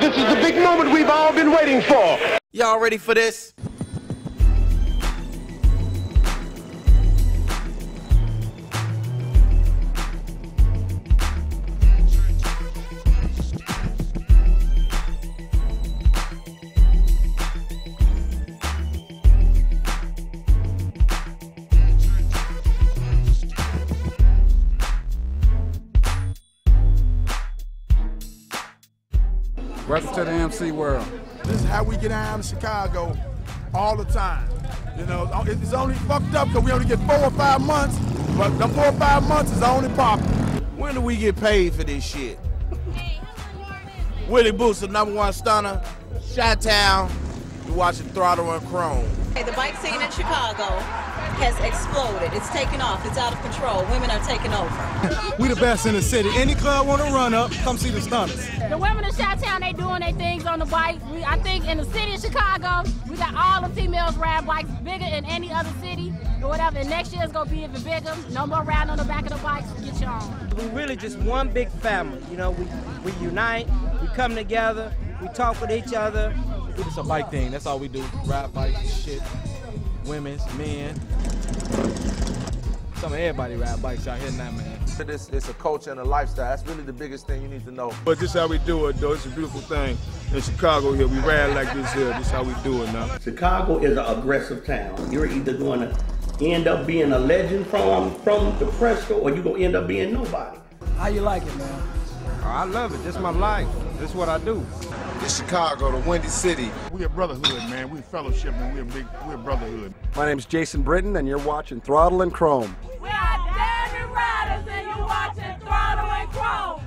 gentlemen, this is the big moment we've all been waiting for. Y'all ready for this? Welcome to the MC world. This is how we get down in Chicago all the time. You know, it's only fucked up because we only get 4 or 5 months, but the 4 or 5 months is only popping. When do we get paid for this shit? Hey, Willie Booster, #1 stunner, Chi-Town. You're watching Throttle and Chrome. Hey, the bike scene in Chicago has exploded. It's taken off. It's out of control. Women are taking over. We the best in the city. Any club want to run up, come see the stunners. The women of Chi-Town, they doing their things on the bike. I think in the city of Chicago, we got all the females ride bikes bigger than any other city or whatever. And next year it's going to be even bigger. No more riding on the back of the bikes. Get your own. We're really just one big family. You know, we unite. We come together. We talk with each other. It's a bike thing. That's all we do. Ride bikes, shit. Women, men. Some of everybody ride bikes out here now, man. It's a culture and a lifestyle. That's really the biggest thing you need to know. But this is how we do it, though. It's a beautiful thing. In Chicago here, we ride like this here. This is how we do it now. Chicago is an aggressive town. You're either going to end up being a legend from the pressure, or you're going to end up being nobody. How you like it, man? Oh, I love it. This is my life. This is what I do. This Chicago, the Windy City. We're a brotherhood, man. We're fellowship, and we're a brotherhood. My name's Jason Britton, and you're watching Throttle and Chrome. We are Derby Riders, and you're watching Throttle and Chrome.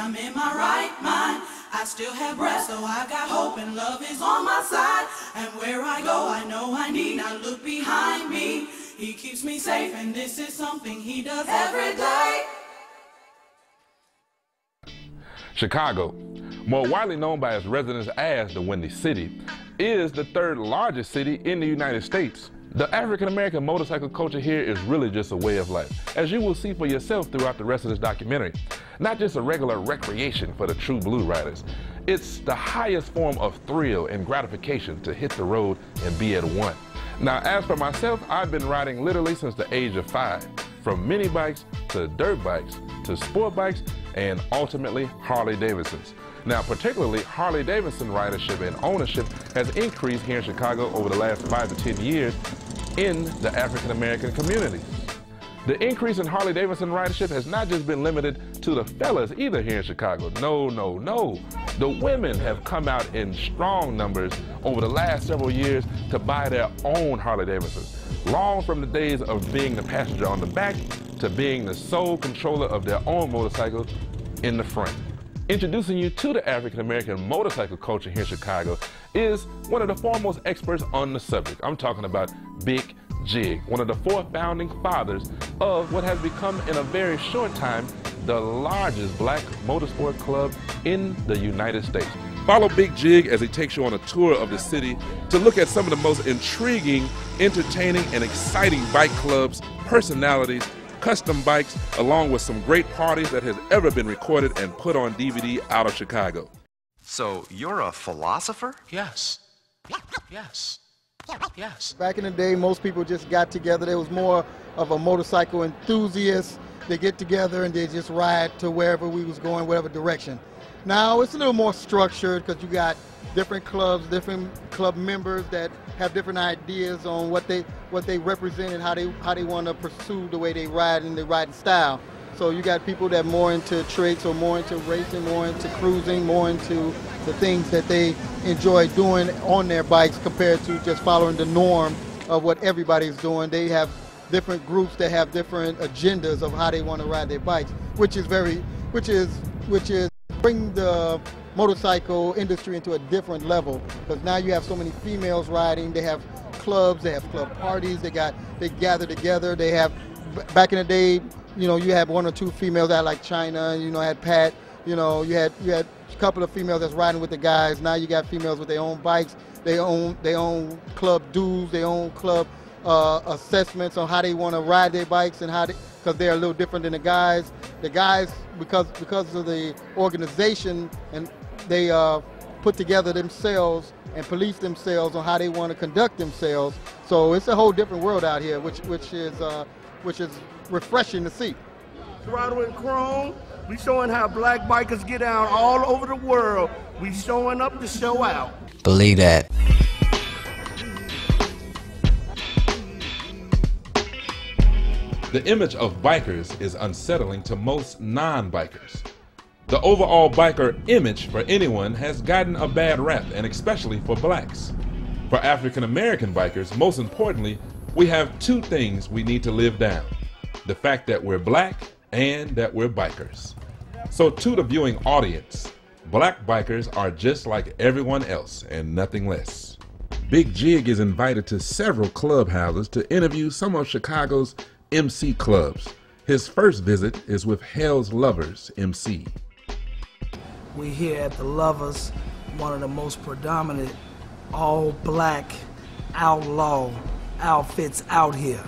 I'm in my right mind, I still have breath, so I got hope and love is on my side. And where I go, I know I need not look behind me. He keeps me safe, and this is something he does every day. Chicago, more widely known by its residents as the Windy City, is the third largest city in the United States. The African-American motorcycle culture here is really just a way of life, as you will see for yourself throughout the rest of this documentary. Not just a regular recreation for the true blue riders. It's the highest form of thrill and gratification to hit the road and be at one. Now, as for myself, I've been riding literally since the age of 5, from mini bikes to dirt bikes to sport bikes and ultimately Harley-Davidsons. Now, particularly Harley-Davidson ridership and ownership has increased here in Chicago over the last 5 to 10 years in the African-American community. The increase in Harley-Davidson ridership has not just been limited to the fellas either here in Chicago. No, no, no. The women have come out in strong numbers over the last several years to buy their own Harley-Davidsons, long from the days of being the passenger on the back to being the sole controller of their own motorcycle in the front. Introducing you to the African-American motorcycle culture here in Chicago is one of the foremost experts on the subject. I'm talking about Big Jig, one of the 4 founding fathers of what has become in a very short time the largest black motorsport club in the United States. Follow Big Jig as he takes you on a tour of the city to look at some of the most intriguing, entertaining, and exciting bike clubs, personalities, custom bikes, along with some great parties that has ever been recorded and put on DVD out of Chicago. So you're a philosopher? Yes. Yes. Yes. Back in the day, most people just got together. There was more of a motorcycle enthusiast They get together and they just ride to wherever we was going, whatever direction. Now it's a little more structured because you got different clubs, different club members that have different ideas on what they represent and how they want to pursue the way they ride and their riding style. So you got people that are more into tricks or more into racing, more into cruising, more into the things that they enjoy doing on their bikes compared to just following the norm of what everybody's doing. They have different groups that have different agendas of how they want to ride their bikes, which is bring the motorcycle industry into a different level, because now you have so many females riding. They have clubs, they have club parties, they gather together. They have, back in the day, you know, you had one or two females out like China, you know, had Pat, you know, you had a couple of females that's riding with the guys. Now you got females with their own bikes, they own club dues, they own club assessments on how they want to ride their bikes and how they, because they're a little different than the guys. The guys, because of the organization, and they put together themselves and police themselves on how they want to conduct themselves. So it's a whole different world out here, which is refreshing to see. Throttle and Chrome, we showing how black bikers get out all over the world. We showing up to show out. Believe that. The image of bikers is unsettling to most non-bikers. The overall biker image for anyone has gotten a bad rap, and especially for blacks. For African-American bikers, most importantly, we have two things we need to live down: the fact that we're black and that we're bikers. So to the viewing audience, black bikers are just like everyone else and nothing less. Big Jig is invited to several clubhouses to interview some of Chicago's MC clubs. His first visit is with Hell's Lovers MC. We're here at the Lovers, one of the most predominant all-black outlaw outfits out here.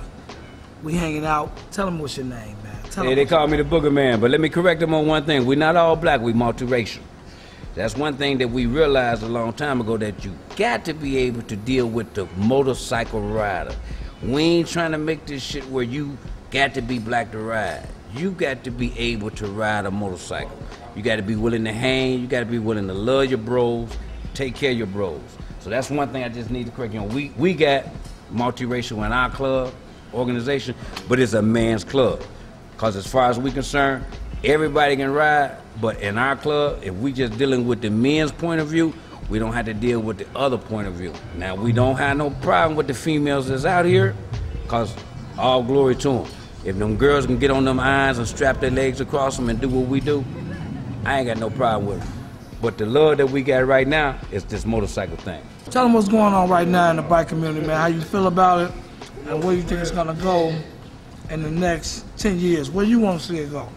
We hanging out. Tell them what's your name, man. Tell them. They call me the Booger Man, but let me correct them on one thing. We're not all black, we're multiracial. That's one thing that we realized a long time ago, that you got to be able to deal with the motorcycle rider. We ain't trying to make this shit where you got to be black to ride. You got to be able to ride a motorcycle. You got to be willing to hang. You got to be willing to love your bros, take care of your bros. So that's one thing I just need to correct you on. We got multiracial in our club organization, but it's a man's club. Because as far as we're concerned, everybody can ride, but in our club, if we just dealing with the men's point of view, we don't have to deal with the other point of view. Now, we don't have no problem with the females that's out here, because all glory to them. If them girls can get on them irons and strap their legs across them and do what we do, I ain't got no problem with them. But the love that we got right now is this motorcycle thing. Tell them what's going on right now in the bike community, man. How you feel about it, and where you think it's gonna go in the next 10 years? Where you want to see it go?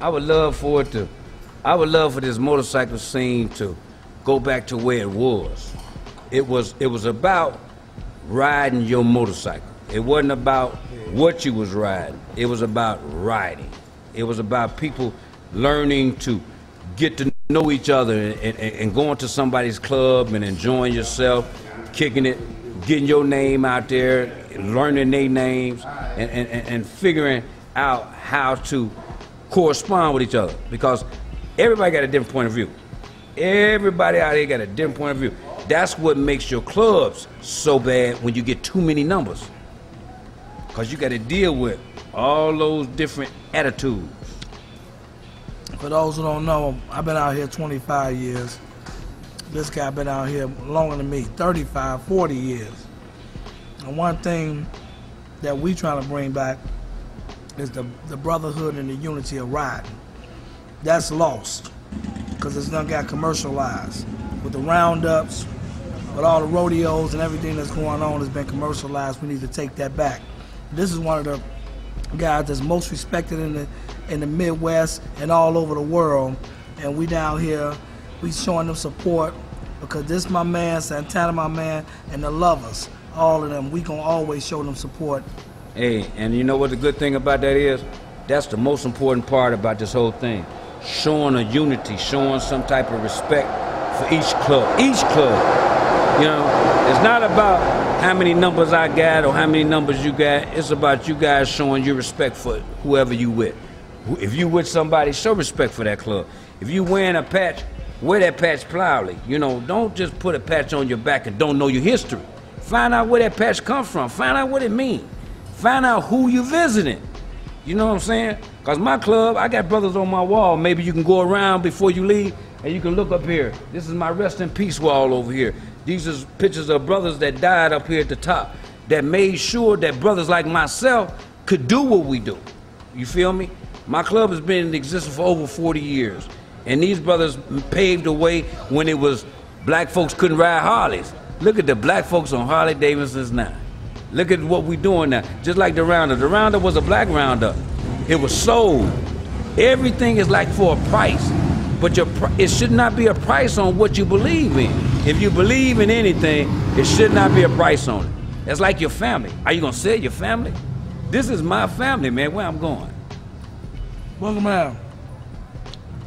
I would love for this motorcycle scene to go back to where it was. It was about riding your motorcycle. It wasn't about what you was riding. It was about riding. It was about people learning to get to know each other and going to somebody's club and enjoying yourself, kicking it, getting your name out there, learning their names, and figuring out how to correspond with each other, because everybody got a different point of view. Everybody out here got a different point of view. That's what makes your clubs so bad when you get too many numbers. Because you got to deal with all those different attitudes. For those who don't know, I've been out here 25 years. This guy been out here longer than me, 35, 40 years. And one thing that we trying to bring back is the brotherhood and the unity of riding. That's lost, because it's done got commercialized. With the roundups, with all the rodeos and everything that's going on has been commercialized. We need to take that back. This is one of the guys that's most respected in the Midwest and all over the world. And we down here, we showing them support, because this my man, Santana my man, and the Lovers, all of them, we gonna always show them support. Hey, and you know what the good thing about that is? That's the most important part about this whole thing. Showing a unity, showing some type of respect for each club. Each club, you know, it's not about how many numbers I got or how many numbers you got. It's about you guys showing your respect for whoever you with. If you with somebody, show respect for that club. If you wearing a patch, wear that patch proudly. You know, don't just put a patch on your back and don't know your history. Find out where that patch come from. Find out what it means. Find out who you're visiting. You know what I'm saying? Because my club, I got brothers on my wall. Maybe you can go around before you leave and you can look up here. This is my rest in peace wall over here. These is pictures of brothers that died up here at the top that made sure that brothers like myself could do what we do. You feel me? My club has been in existence for over 40 years. And these brothers paved the way when it was black folks couldn't ride Harleys. Look at the black folks on Harley-Davidsons now. Look at what we're doing now. Just like the Roundup. The Roundup was a black Roundup. It was sold. Everything is like for a price. But it should not be a price on what you believe in. If you believe in anything, it should not be a price on it. That's like your family. Are you gonna sell your family? This is my family, man, where I'm going. Welcome out.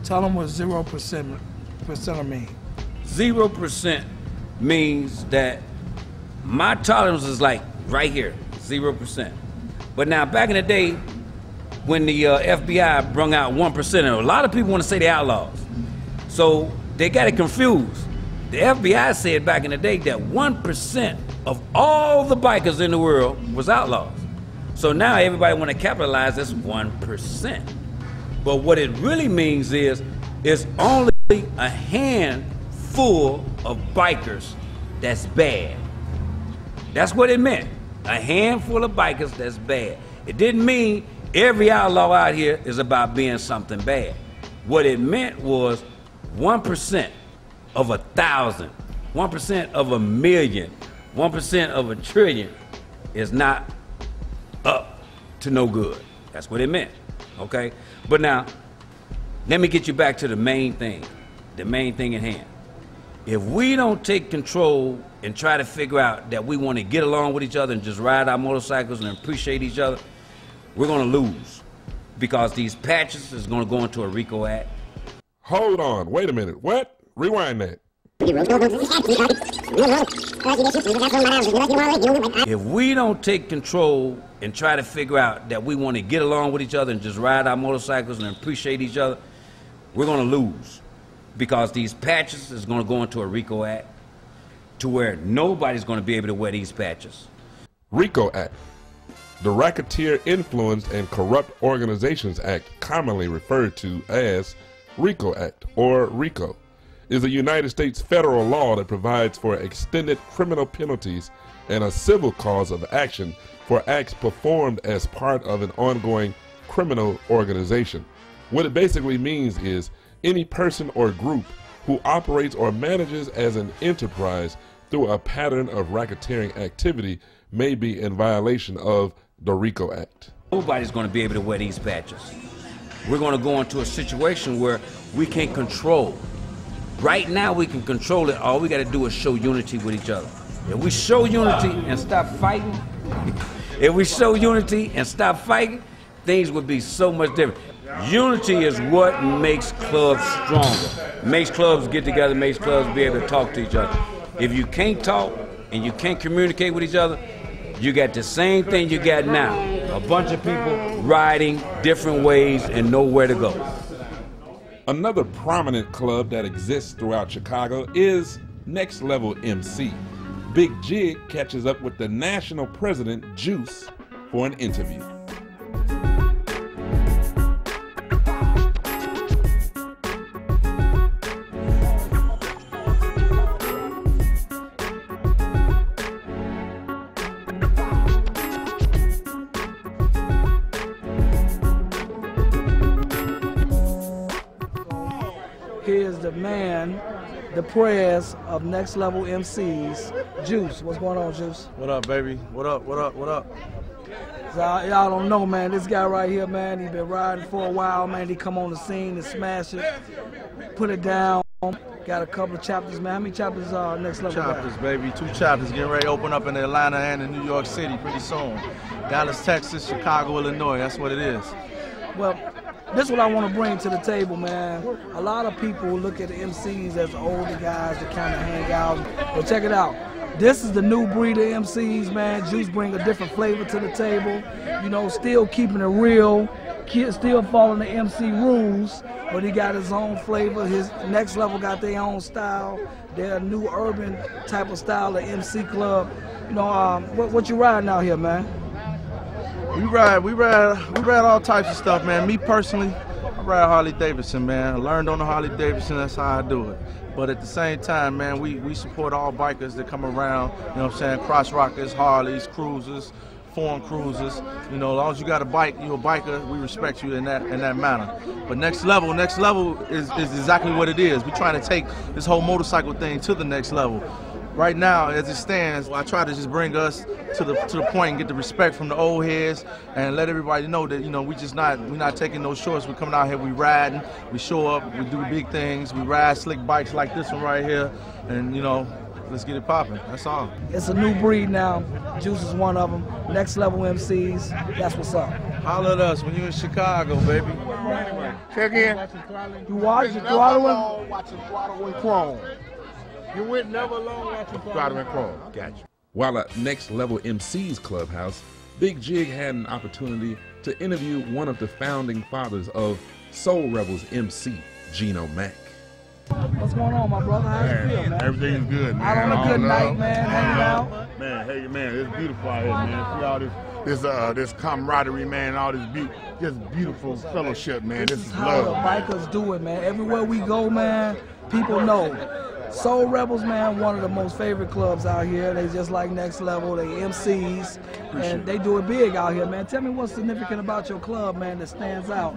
Tell them what 0% means. 0% means that my tolerance is like right here, 0%. But now back in the day, when the FBI brung out 1%, and a lot of people want to say they're outlaws. So they got it confused. The FBI said back in the day that 1% of all the bikers in the world was outlaws. So now everybody want to capitalize this 1%. But what it really means is it's only a handful of bikers that's bad. That's what it meant. A handful of bikers that's bad. It didn't mean every outlaw out here is about being something bad. What it meant was 1% of 1,000, 1% of 1,000,000, 1% of 1,000,000,000 is not up to no good. That's what it meant, okay? But now, let me get you back to the main thing at hand. If we don't take control and try to figure out that we want to get along with each other and just ride our motorcycles and appreciate each other, we're going to lose because these patches is going to go into a RICO Act. Hold on. Wait a minute. What? Rewind that. If we don't take control and try to figure out that we want to get along with each other and just ride our motorcycles and appreciate each other, we're going to lose because these patches is going to go into a RICO Act to where nobody's going to be able to wear these patches. RICO Act. The Racketeer Influenced and Corrupt Organizations Act, commonly referred to as RICO Act or RICO, is a United States federal law that provides for extended criminal penalties and a civil cause of action for acts performed as part of an ongoing criminal organization. What it basically means is any person or group who operates or manages as an enterprise through a pattern of racketeering activity may be in violation of the RICO Act. Nobody's going to be able to wear these patches. We're going to go into a situation where we can't control. Right now we can control it. All we got to do is show unity with each other. If we show unity and stop fighting, if we show unity and stop fighting, things would be so much different. Unity is what makes clubs stronger, makes clubs get together, makes clubs be able to talk to each other. If you can't talk and you can't communicate with each other, you got the same thing you got now. A bunch of people riding different ways and nowhere to go. Another prominent club that exists throughout Chicago is Next Level MC. Big Jig catches up with the national president, Juice, for an interview. The prayers of Next Level MCs. Juice, what's going on, Juice? What up, baby? What up, what up, what up? Y'all don't know, man, this guy right here, man, he's been riding for a while, man. He come on the scene and smash it, put it down. Got a couple of chapters, man. How many chapters are Next Level? Chapters, baby. 2 chapters. Getting ready to open up in Atlanta and in New York City pretty soon. Dallas, Texas, Chicago, Illinois. That's what it is. Well, this is what I want to bring to the table, man. A lot of people look at the MCs as the older guys that kind of hang out. But check it out. This is the new breed of MCs, man. Juice bring a different flavor to the table. You know, still keeping it real, kid still following the MC rules, but he got his own flavor. His Next Level got their own style. They're a new urban type of style of MC club. You know, what you riding out here, man? We ride all types of stuff, man. Me personally, I ride Harley-Davidson, man. I learned on the Harley-Davidson, that's how I do it. But at the same time, man, we support all bikers that come around, you know what I'm saying, cross rockers, Harleys, cruisers, foreign cruisers. You know, as long as you got a bike, you're a biker, we respect you in that manner. But Next Level is exactly what it is. We're trying to take this whole motorcycle thing to the next level. Right now, as it stands, I try to just bring us to the point and get the respect from the old heads and let everybody know that, you know, we're not taking no shorts. We're coming out here, we riding, we show up, we do big things, we ride slick bikes like this one right here, and, you know, let's get it popping. That's all. It's a new breed now. Juice is one of them. Next Level MCs. That's what's up. Holler at us when you're in Chicago, baby. Anyway, check in. You watching Throttle and Chrome. You went never alone watching Throttle and Chrome. Gotcha. While at Next Level MC's Clubhouse, Big Jig had an opportunity to interview one of the founding fathers of Soul Rebels MC, Geno Mack. What's going on, my brother? How you feel, man? Everything's good, man. Out on a good night, man. Hanging out. Man, hey, man, it's beautiful out here, man. See all this camaraderie, man, all this beautiful fellowship, man. This is how the bikers do it, man. Everywhere we go, man, people know. Soul Rebels, man, one of the most favorite clubs out here. They just like Next Level. They MCs, and they do it big out here, man. Tell me what's significant about your club, man, that stands out,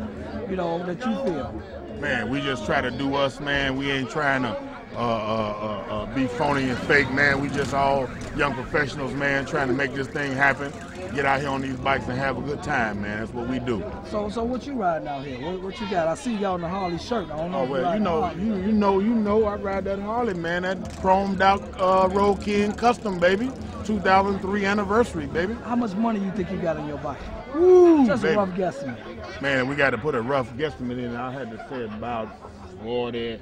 you know, that you feel. Man, we just try to do us, man. We ain't trying to be phony and fake, man. We just all young professionals, man, trying to make this thing happen. Get out here on these bikes and have a good time, man. That's what we do. So what you riding out here? What you got? I see y'all in the Harley shirt. I don't know. Oh, well, you know, I ride that Harley, man. That chromed out Road King Custom, baby. 2003 anniversary, baby. How much money you think you got in your bike? Ooh, just baby. A rough guesstimate. Man, we got to put a rough guesstimate in. I had to say about 40.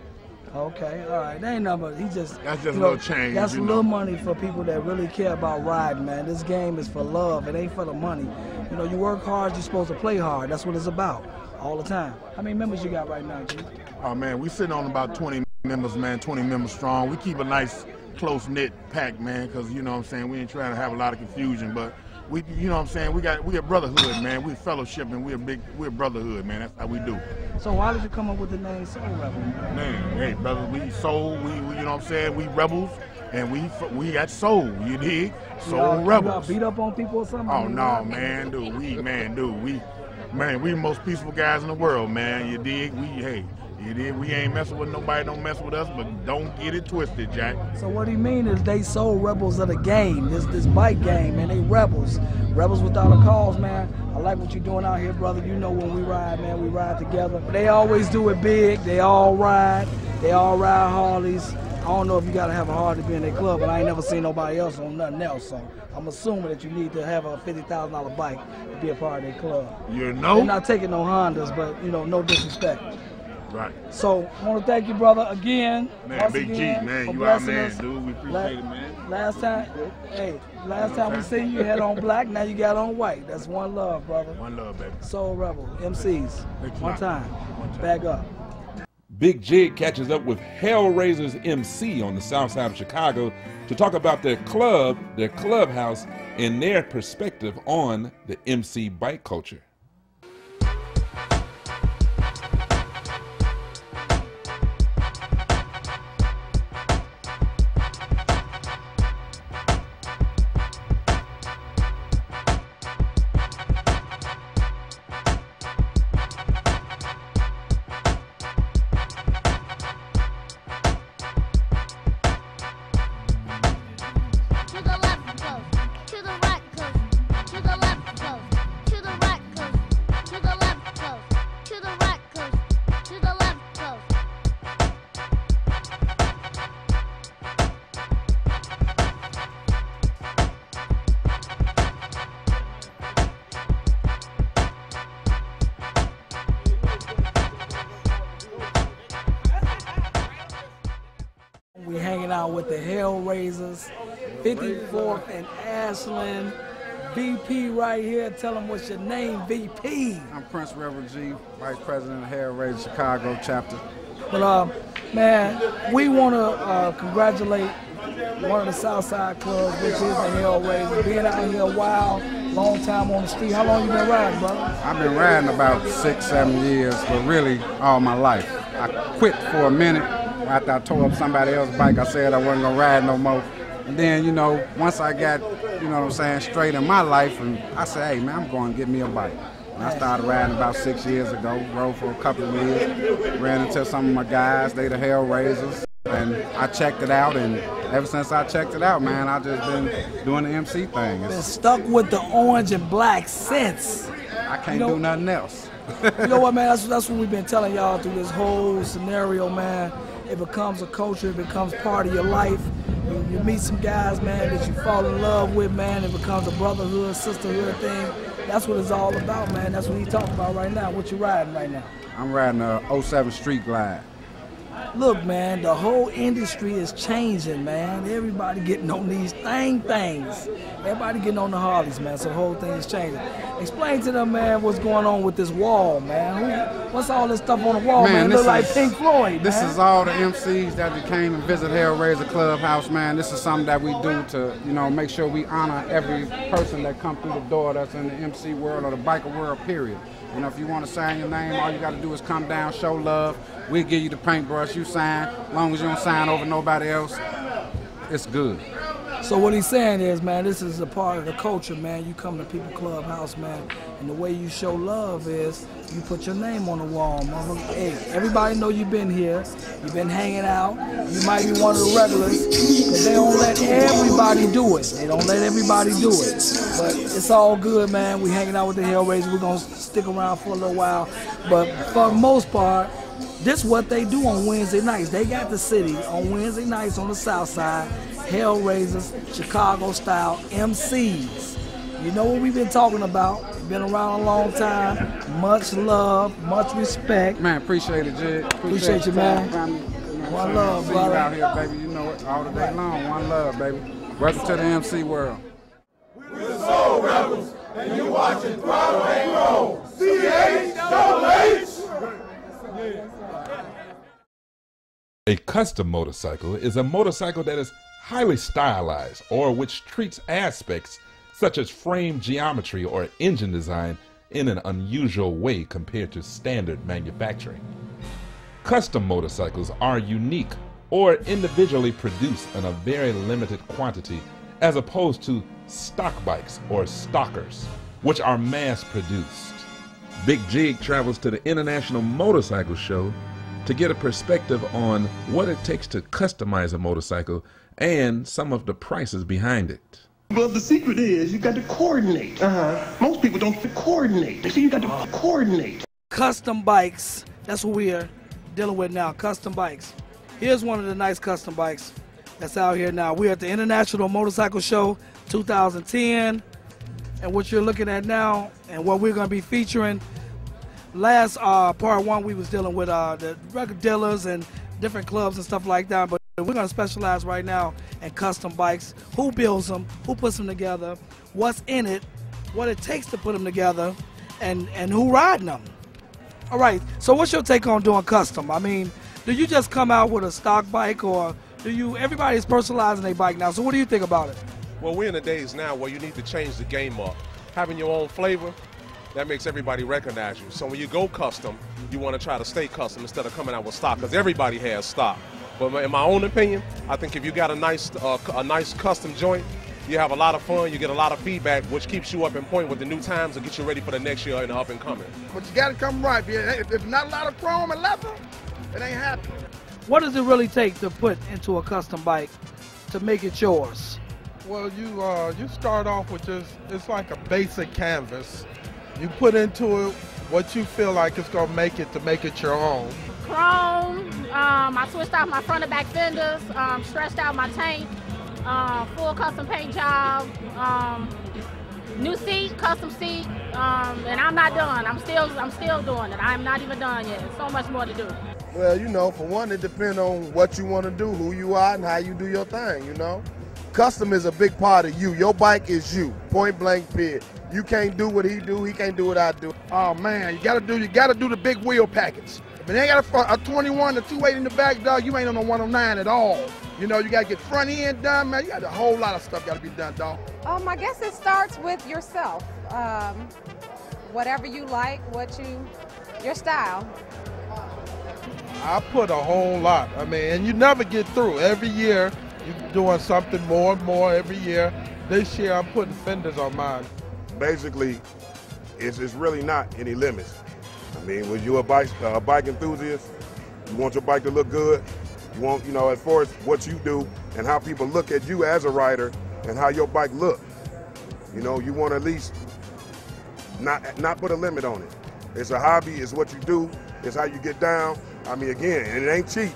Okay, all right. That ain't nothing but that's just a little change. That's a little money for people that really care about riding, man. This game is for love. It ain't for the money. You know, you work hard, you're supposed to play hard. That's what it's about all the time. How many members you got right now, G? Oh, man, we sitting on about 20 members, man, 20 members strong. We keep a nice, close-knit pack, man, because, you know what I'm saying, we ain't trying to have a lot of confusion, but we, you know what I'm saying, we a brotherhood, man. We a fellowship, and we're a brotherhood, man. That's how we do. So why did you come up with the name Soul Rebel? Man, hey, brother, we soul, we you know what I'm saying, we rebels, and we got soul, you dig? Soul Rebels. Beat up on people or something? Oh, no, man, dude, we most peaceful guys in the world, man, you dig? We ain't messing with nobody, don't mess with us, but don't get it twisted, Jack. So what he mean is they soul rebels of the game, this bike game, man. They rebels without a cause, man. I like what you're doing out here, brother. You know when we ride, man, we ride together. They always do it big. They all ride Harleys. I don't know if you gotta have a Harley to be in their club, but I ain't never seen nobody else on nothing else. So I'm assuming that you need to have a $50,000 bike to be a part of their club. You know, they're not taking no Hondas, but you know, no disrespect. Right. So I want to thank you, brother, again. Man, Big G, man, you our man, dude. We appreciate it, man. Last time we seen you had on black, now you got on white. That's one love, brother. One love, baby. Soul Rebel, MCs. One time. Back up. Big Jig catches up with Hellraisers MC on the south side of Chicago to talk about their club, their clubhouse, and their perspective on the MC bike culture. With the Hellraisers, 54th and Ashland, VP right here. Tell them what's your name, VP. I'm Prince Reverend G, Vice President of Hellraiser Chicago Chapter. But man, we want to congratulate one of the Southside clubs, which is the Hellraiser. Being out here a while, long time on the street. How long you been riding, brother? I've been riding about 6, 7 years, but really all my life. I quit for a minute after I tore up somebody else's bike. I said I wasn't gonna ride no more. And then, you know, once I got, you know what I'm saying, straight in my life, and I said, hey, man, I'm going to get me a bike. And I started riding about 6 years ago, rode for a couple of years, ran into some of my guys, they the Hellraisers, and I checked it out, and ever since I checked it out, man, I've just been doing the MC thing. Been stuck with the orange and black since. I can't do nothing else. You know what, man, that's what we've been telling y'all through this whole scenario, man. It becomes a culture, it becomes part of your life. You meet some guys, man, that you fall in love with, man. It becomes a brotherhood, sisterhood thing. That's what it's all about, man. That's what he's talking about right now. What you riding right now? I'm riding a 07 Street Glide. Look, man, the whole industry is changing, man. Everybody getting on these things. Everybody getting on the Harleys, man, so the whole thing is changing. Explain to them, man, what's going on with this wall, man. What's all this stuff on the wall, man? It looks like Pink Floyd, This man. Is all the MCs that came and visit Hellraiser Clubhouse, man. This is something that we do to, you know, make sure we honor every person that come through the door that's in the MC world or the biker world, period. You know, if you want to sign your name, all you got to do is come down, show love. We'll give you the paintbrush, you sign. As long as you don't sign over nobody else, it's good. So what he's saying is, man, this is a part of the culture, man. You come to People Clubhouse, man, and the way you show love is you put your name on the wall, mama. Hey, everybody know you've been here. You've been hanging out. You might be one of the regulars, because they don't let everybody do it. They don't let everybody do it. But it's all good, man. We're hanging out with the Hellraisers. We're going to stick around for a little while. But for the most part, this is what they do on Wednesday nights. They got the city on Wednesday nights on the South Side. Hellraisers, Chicago-style MCs. You know what we've been talking about. Been around a long time. Much love, much respect. Man, appreciate it, Jig. Appreciate you, man. One love, brother. Out here, baby. You know it all the day long. One love, baby. Welcome to the MC world. We're the Soul Rebels, and you're watching Throttle and Chrome. C-H-O-H. A custom motorcycle is a motorcycle that is highly stylized or which treats aspects such as frame geometry or engine design in an unusual way compared to standard manufacturing. Custom motorcycles are unique or individually produced in a very limited quantity as opposed to stock bikes or stockers, which are mass-produced. Big Jig travels to the International Motorcycle Show to get a perspective on what it takes to customize a motorcycle and some of the prices behind it. Well, the secret is you got to coordinate. Most people don't coordinate. They say you got to coordinate. Custom bikes, that's what we are dealing with now, custom bikes. Here's one of the nice custom bikes that's out here now. We're at the International Motorcycle Show 2010, and what you're looking at now and what we're going to be featuring. Last part one, we was dealing with the record dealers and different clubs and stuff like that, but we're going to specialize right now in custom bikes. Who builds them, who puts them together, what's in it, what it takes to put them together, and who riding them. All right, so what's your take on doing custom? I mean, do you just come out with a stock bike, or do you, everybody's personalizing their bike now, so what do you think about it? Well, we're in the days now where you need to change the game up. Having your own flavor, that makes everybody recognize you. So when you go custom, you want to try to stay custom instead of coming out with stock, because everybody has stock. But in my own opinion, I think if you got a nice custom joint, you have a lot of fun, you get a lot of feedback, which keeps you up in point with the new times and get you ready for the next year and the up and coming. But you got to come right. If not a lot of chrome and leather, it ain't happening. What does it really take to put into a custom bike to make it yours? Well, you start off with just, it's like a basic canvas. You put into it what you feel like it's going to make it your own. Chrome, I switched out my front and back fenders, stretched out my tank, full custom paint job, new seat, custom seat, and I'm not done. I'm still doing it. I'm not even done yet. There's so much more to do. Well, you know, for one, it depends on what you want to do, who you are, and how you do your thing, you know. Custom is a big part of you. Your bike is you, point blank period. You can't do what he do, he can't do what I do. Oh man, you gotta do the big wheel package. If it ain't got a 21 to 280 in the back, dog, you ain't on a 109 at all. You know, you gotta get front end done, man. You got a whole lot of stuff gotta be done, dog. I guess it starts with yourself. Whatever you like, your style. I put a whole lot. I mean, and you never get through. Every year, you're doing something more and more every year. This year, I'm putting fenders on mine. Basically, it's really not any limits. I mean, when you're a bike enthusiast, you want your bike to look good. You want, you know, as far as what you do and how people look at you as a rider and how your bike look. You know, you want to at least not put a limit on it. It's a hobby, it's what you do, it's how you get down. I mean, again, and it ain't cheap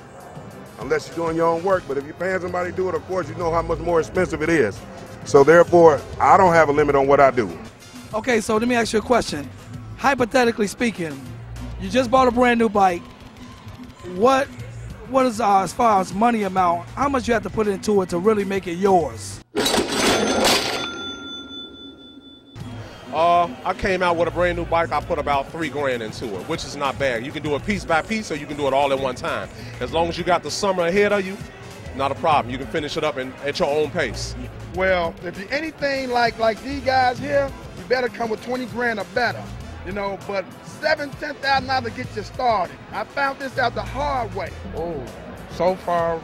unless you're doing your own work, but if you're paying somebody to do it, of course, you know how much more expensive it is. So therefore, I don't have a limit on what I do. Okay, so let me ask you a question. Hypothetically speaking, you just bought a brand new bike. What is, as far as money amount, how much you have to put into it to really make it yours? I came out with a brand new bike. I put about $3 grand into it, which is not bad. You can do it piece by piece, or you can do it all at one time. As long as you got the summer ahead of you, not a problem. You can finish it up at your own pace. Well, if you're anything like these guys here, you better come with 20 grand or better, you know, but $7,000 to get you started. I found this out the hard way. Oh, so far,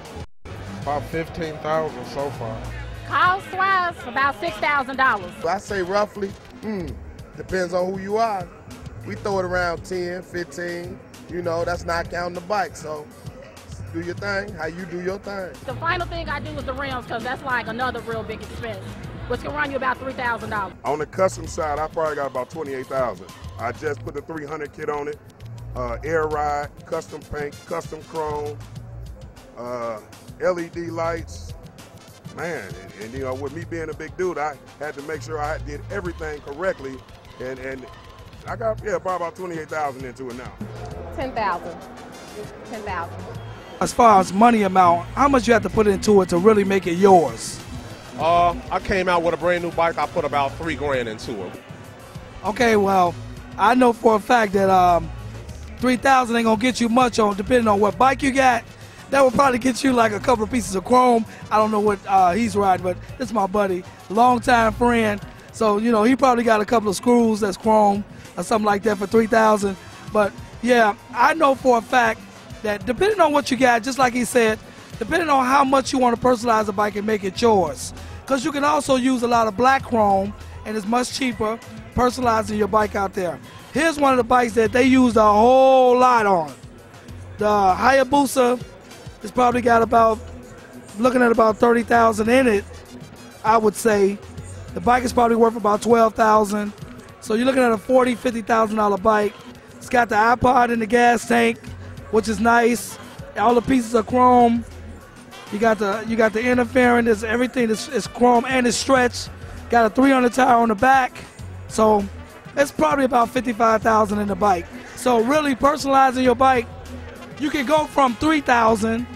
about 15,000 so far. Cost-wise, about $6,000. I say roughly. Depends on who you are. We throw it around 10, 15, you know, that's not counting the bike. So do your thing, how you do your thing. The final thing I do is the rims, because that's like another real big expense, which can run you about $3,000. On the custom side, I probably got about $28,000. I just put the 300 kit on it, air ride, custom paint, custom chrome, LED lights. Man, and you know, with me being a big dude, I had to make sure I did everything correctly, and I got probably about $28,000 into it now. $10,000. As far as money amount, how much you have to put into it to really make it yours? I came out with a brand new bike. I put about $3 grand into it. Okay, well, I know for a fact that $3,000 ain't gonna get you much on, depending on what bike you got. That would probably get you like a couple of pieces of chrome. I don't know what he's riding, but this is my buddy, longtime friend. So, you know, he probably got a couple of screws that's chrome or something like that for $3,000. But yeah, I know for a fact that depending on what you got, just like he said, depending on how much you want to personalize a bike and make it yours. Because you can also use a lot of black chrome, and it's much cheaper personalizing your bike out there. Here's one of the bikes that they used a whole lot on. The Hayabusa. It's probably got about, looking at about 30,000 in it, I would say. The bike is probably worth about 12,000. So you're looking at a $40,000, $50,000 bike. It's got the iPod in the gas tank, which is nice. All the pieces are chrome. You got the interfering, there's everything is chrome and it's stretched. Got a 300 tire on the back. So it's probably about 55,000 in the bike. So really personalizing your bike, you can go from 3,000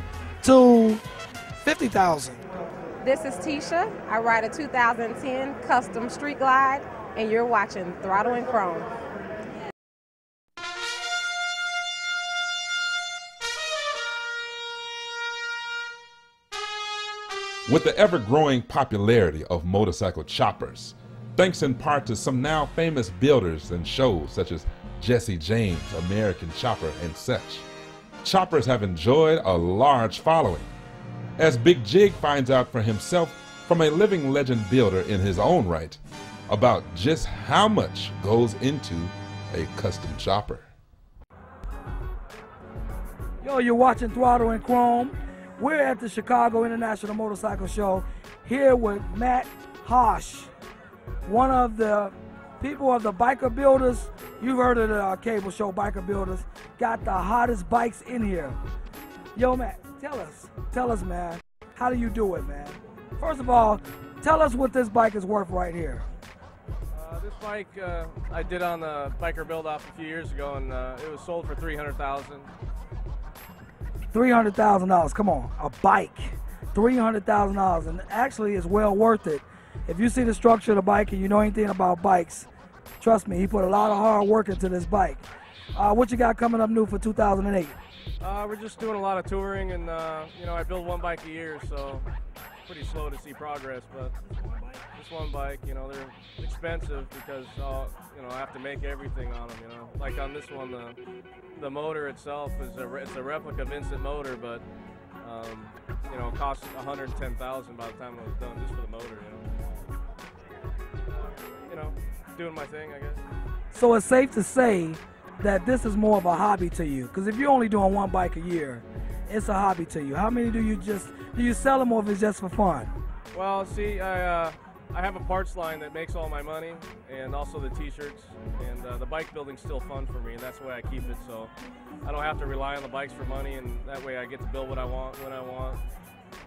to 50,000. This is Tisha. I ride a 2010 custom Street Glide, and you're watching Throttle and Chrome. With the ever-growing popularity of motorcycle choppers, thanks in part to some now famous builders and shows such as Jesse James, American Chopper, and such, choppers have enjoyed a large following. As Big Jig finds out for himself from a living legend builder in his own right about just how much goes into a custom chopper. Yo, you're watching Throttle and Chrome. We're at the Chicago International Motorcycle Show here with Matt Hosh, one of the people of the Biker Builders. You've heard of the cable show Biker Builders. Got the hottest bikes in here. Yo, Matt, tell us, man, how do you do it, man? First of all, tell us what this bike is worth right here. This bike I did on the Biker Build off a few years ago, and it was sold for $300,000. $300,000, come on, a bike. $300,000, and actually it's well worth it. If you see the structure of the bike and you know anything about bikes, trust me, he put a lot of hard work into this bike. What you got coming up new for 2008? We're just doing a lot of touring, and you know, I build one bike a year, so it's pretty slow to see progress. But this one bike, you know, they're expensive because you know, I have to make everything on them. You know, like on this one, the motor itself is it's a replica Vincent motor, but you know, it cost $110,000 by the time it was done just for the motor. You know, doing my thing, I guess. So it's safe to say that this is more of a hobby to you, because if you're only doing one bike a year, it's a hobby to you. How many do you sell them, or if it's just for fun? Well, see, I have a parts line that makes all my money, and also the t-shirts, and the bike building's still fun for me, and that's why I keep it, so I don't have to rely on the bikes for money, and that way I get to build what I want, when I want,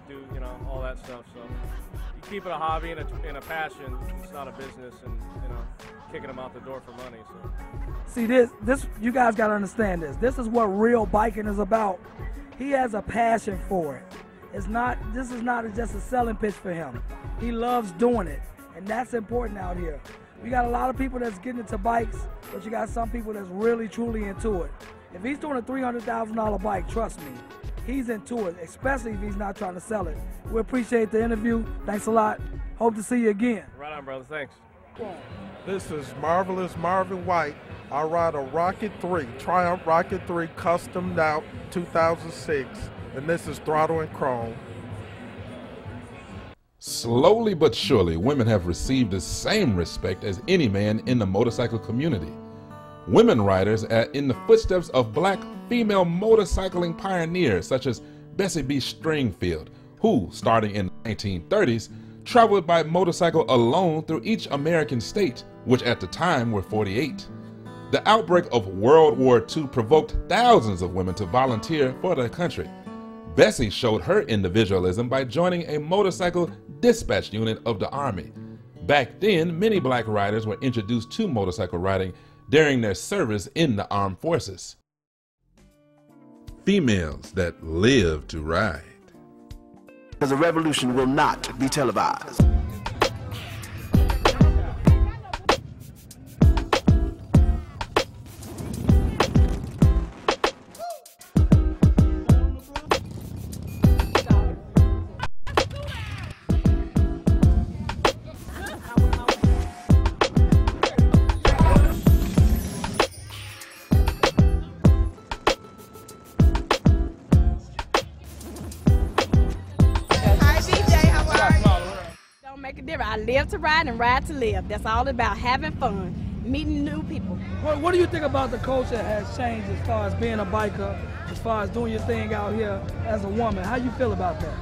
do, you know, all that stuff. So you keep it a hobby and a passion. It's not a business, and you know, kicking them out the door for money. So see, this you guys got to understand, this is what real biking is about. He has a passion for it. This is not just a selling pitch for him. He loves doing it, and that's important out here. We got a lot of people that's getting into bikes, but you got some people that's really truly into it. If he's doing a $300,000 bike, trust me, he's into it, especially if he's not trying to sell it. We appreciate the interview. Thanks a lot. Hope to see you again. Right on, brother. Thanks. This is Marvelous Marvin White. I ride a Rocket 3, Triumph Rocket 3, customed out 2006. And this is Throttle and Chrome. Slowly but surely, women have received the same respect as any man in the motorcycle community. Women riders are in the footsteps of black female motorcycling pioneers such as Bessie B. Stringfield, who, starting in the 1930s, traveled by motorcycle alone through each American state, which at the time were 48. The outbreak of World War II provoked thousands of women to volunteer for their country. Bessie showed her individualism by joining a motorcycle dispatch unit of the Army. Back then, many black riders were introduced to motorcycle riding during their service in the armed forces. Females that live to ride. Because the revolution will not be televised. To ride and ride to live. That's all about having fun, meeting new people. What do you think about the culture has changed as far as being a biker, as far as doing your thing out here as a woman? How you feel about that?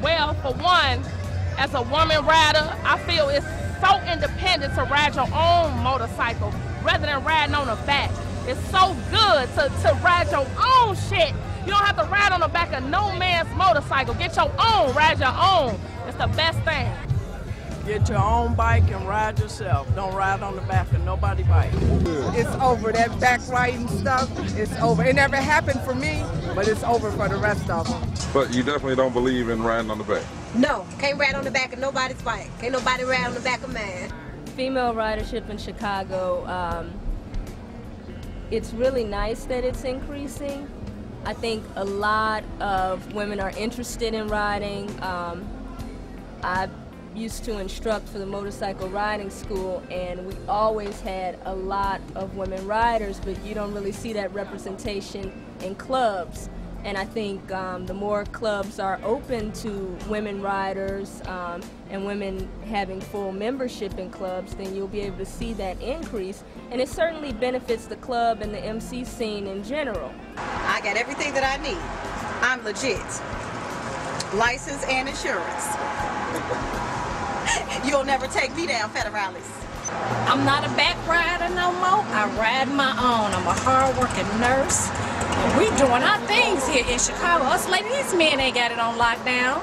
Well, for one, as a woman rider, I feel it's so independent to ride your own motorcycle rather than riding on the back. It's so good to ride your own shit. You don't have to ride on the back of no man's motorcycle. Get your own, ride your own. It's the best thing. Get your own bike and ride yourself. Don't ride on the back of nobody's bike. It's over, that back riding stuff, it's over. It never happened for me, but it's over for the rest of them. But you definitely don't believe in riding on the back? No, can't ride on the back of nobody's bike. Can't nobody ride on the back of mine. Female ridership in Chicago, it's really nice that it's increasing. I think a lot of women are interested in riding. I used to instruct for the motorcycle riding school, and we always had a lot of women riders, but you don't really see that representation in clubs. And I think the more clubs are open to women riders and women having full membership in clubs, then you'll be able to see that increase. And it certainly benefits the club and the MC scene in general. I got everything that I need. I'm legit. License and insurance. You'll never take me down, Federalis. I'm not a back rider no more. I ride my own. I'm a hard-working nurse. We doing our things here in Chicago. Us ladies, men ain't got it on lockdown.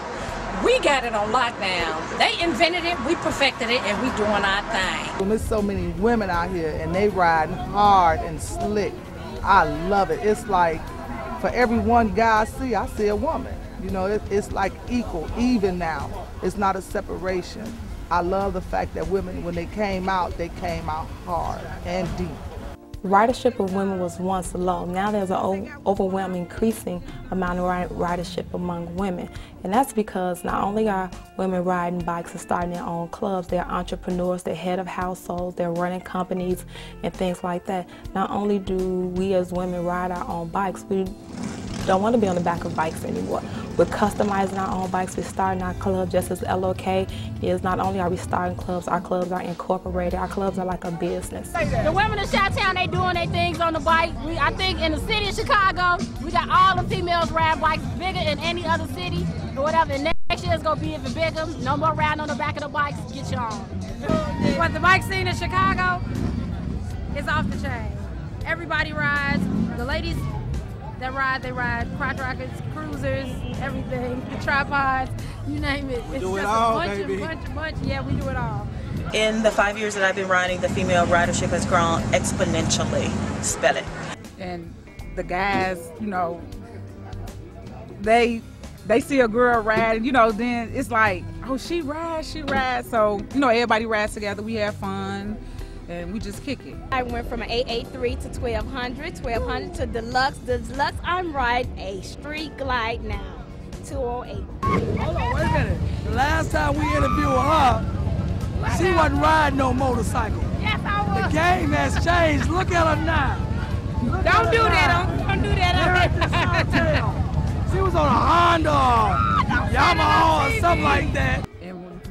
We got it on lockdown. They invented it, we perfected it, and we doing our thing. There's so many women out here, and they riding hard and slick. I love it. It's like for every one guy I see a woman. You know, it's like equal, even now. It's not a separation. I love the fact that women, when they came out hard and deep. Ridership of women was once low. Now there's an overwhelming, increasing amount of ridership among women. And that's because not only are women riding bikes and starting their own clubs, they're entrepreneurs, they're head of households, they're running companies and things like that. Not only do we as women ride our own bikes, we don't want to be on the back of bikes anymore. We're customizing our own bikes, we're starting our club just as LOK is. Not only are we starting clubs are incorporated, our clubs are like a business. The women of Chi-Town, they doing their things on the bike. I think in the city of Chicago, we got all the females ride bikes bigger than any other city or whatever. And next year it's going to be even bigger. No more riding on the back of the bikes, get your own. What the bike scene in Chicago is off the chain. Everybody rides, the ladies that ride, they ride quad rockets, cruisers, everything, tripods, you name it. It's just a bunch. Yeah, we do it all. In the 5 years that I've been riding, the female ridership has grown exponentially. Spell it. And the guys, you know, they see a girl ride, you know, then it's like, oh, she rides, she rides. So, you know, everybody rides together, we have fun. And we just kick it. I went from an 883 to 1200, 1200 to Deluxe. Deluxe, I'm riding a Street Glide now, 208. Hold on, wait a minute. The last time we interviewed her, she wasn't riding no motorcycle. Yes, I was. The game has changed. Look at her now. Don't do that. Don't do that. She was on a Honda, Yamaha, or something like that.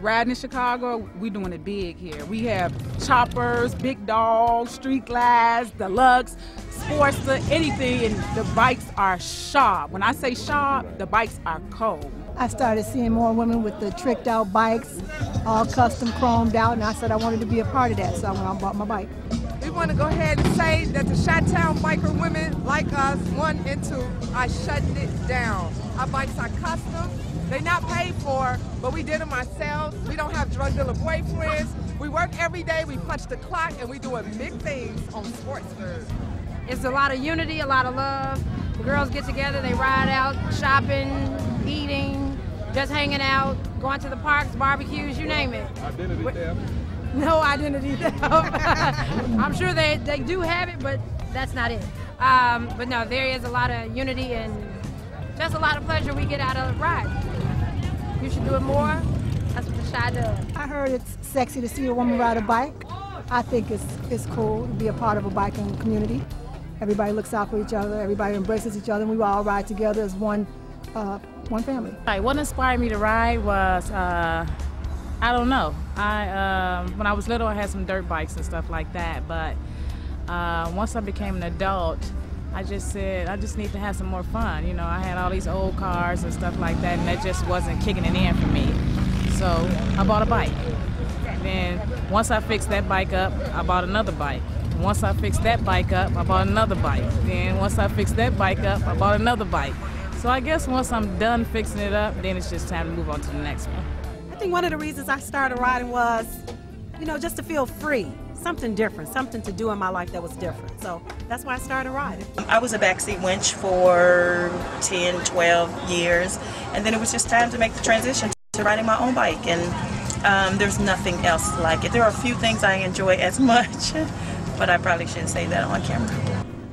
Riding in Chicago, we doing it big here. We have choppers, big dogs, Street Glides, Deluxe, Sportster, anything, and the bikes are sharp. When I say sharp, the bikes are cold. I started seeing more women with the tricked out bikes, all custom chromed out, and I said I wanted to be a part of that, so I bought my bike. We want to go ahead and say that the Chi-Town biker women like us, 1 and 2, are shutting it down. Our bikes are custom. They're not paid for, but we did them ourselves. We don't have drug dealer boyfriends. We work every day, we punch the clock, and we doing big things on Sportster. It's a lot of unity, a lot of love. The girls get together, they ride out, shopping, eating, just hanging out, going to the parks, barbecues, you name it. Identity theft. No identity theft. I'm sure they do have it, but that's not it. But no, there is a lot of unity and just a lot of pleasure we get out of the ride. You should do it more. That's what the Chi does. I heard it's sexy to see a woman ride a bike. I think it's cool to be a part of a biking community. Everybody looks out for each other. Everybody embraces each other. And we all ride together as one family. Right, what inspired me to ride was, I don't know. When I was little, I had some dirt bikes and stuff like that. But once I became an adult, I just said, I just need to have some more fun. You know, I had all these old cars and stuff like that, and that just wasn't kicking it in for me. So I bought a bike. Then once I fixed that bike up, I bought another bike. Once I fixed that bike up, I bought another bike. Then once I fixed that bike up, I bought another bike. So I guess once I'm done fixing it up, then it's just time to move on to the next one. I think one of the reasons I started riding was, you know, just to feel free. Something different, something to do in my life that was different. So that's why I started riding. I was a backseat wench for 10, 12 years, and then it was just time to make the transition to riding my own bike, and there's nothing else like it. There are a few things I enjoy as much, but I probably shouldn't say that on camera.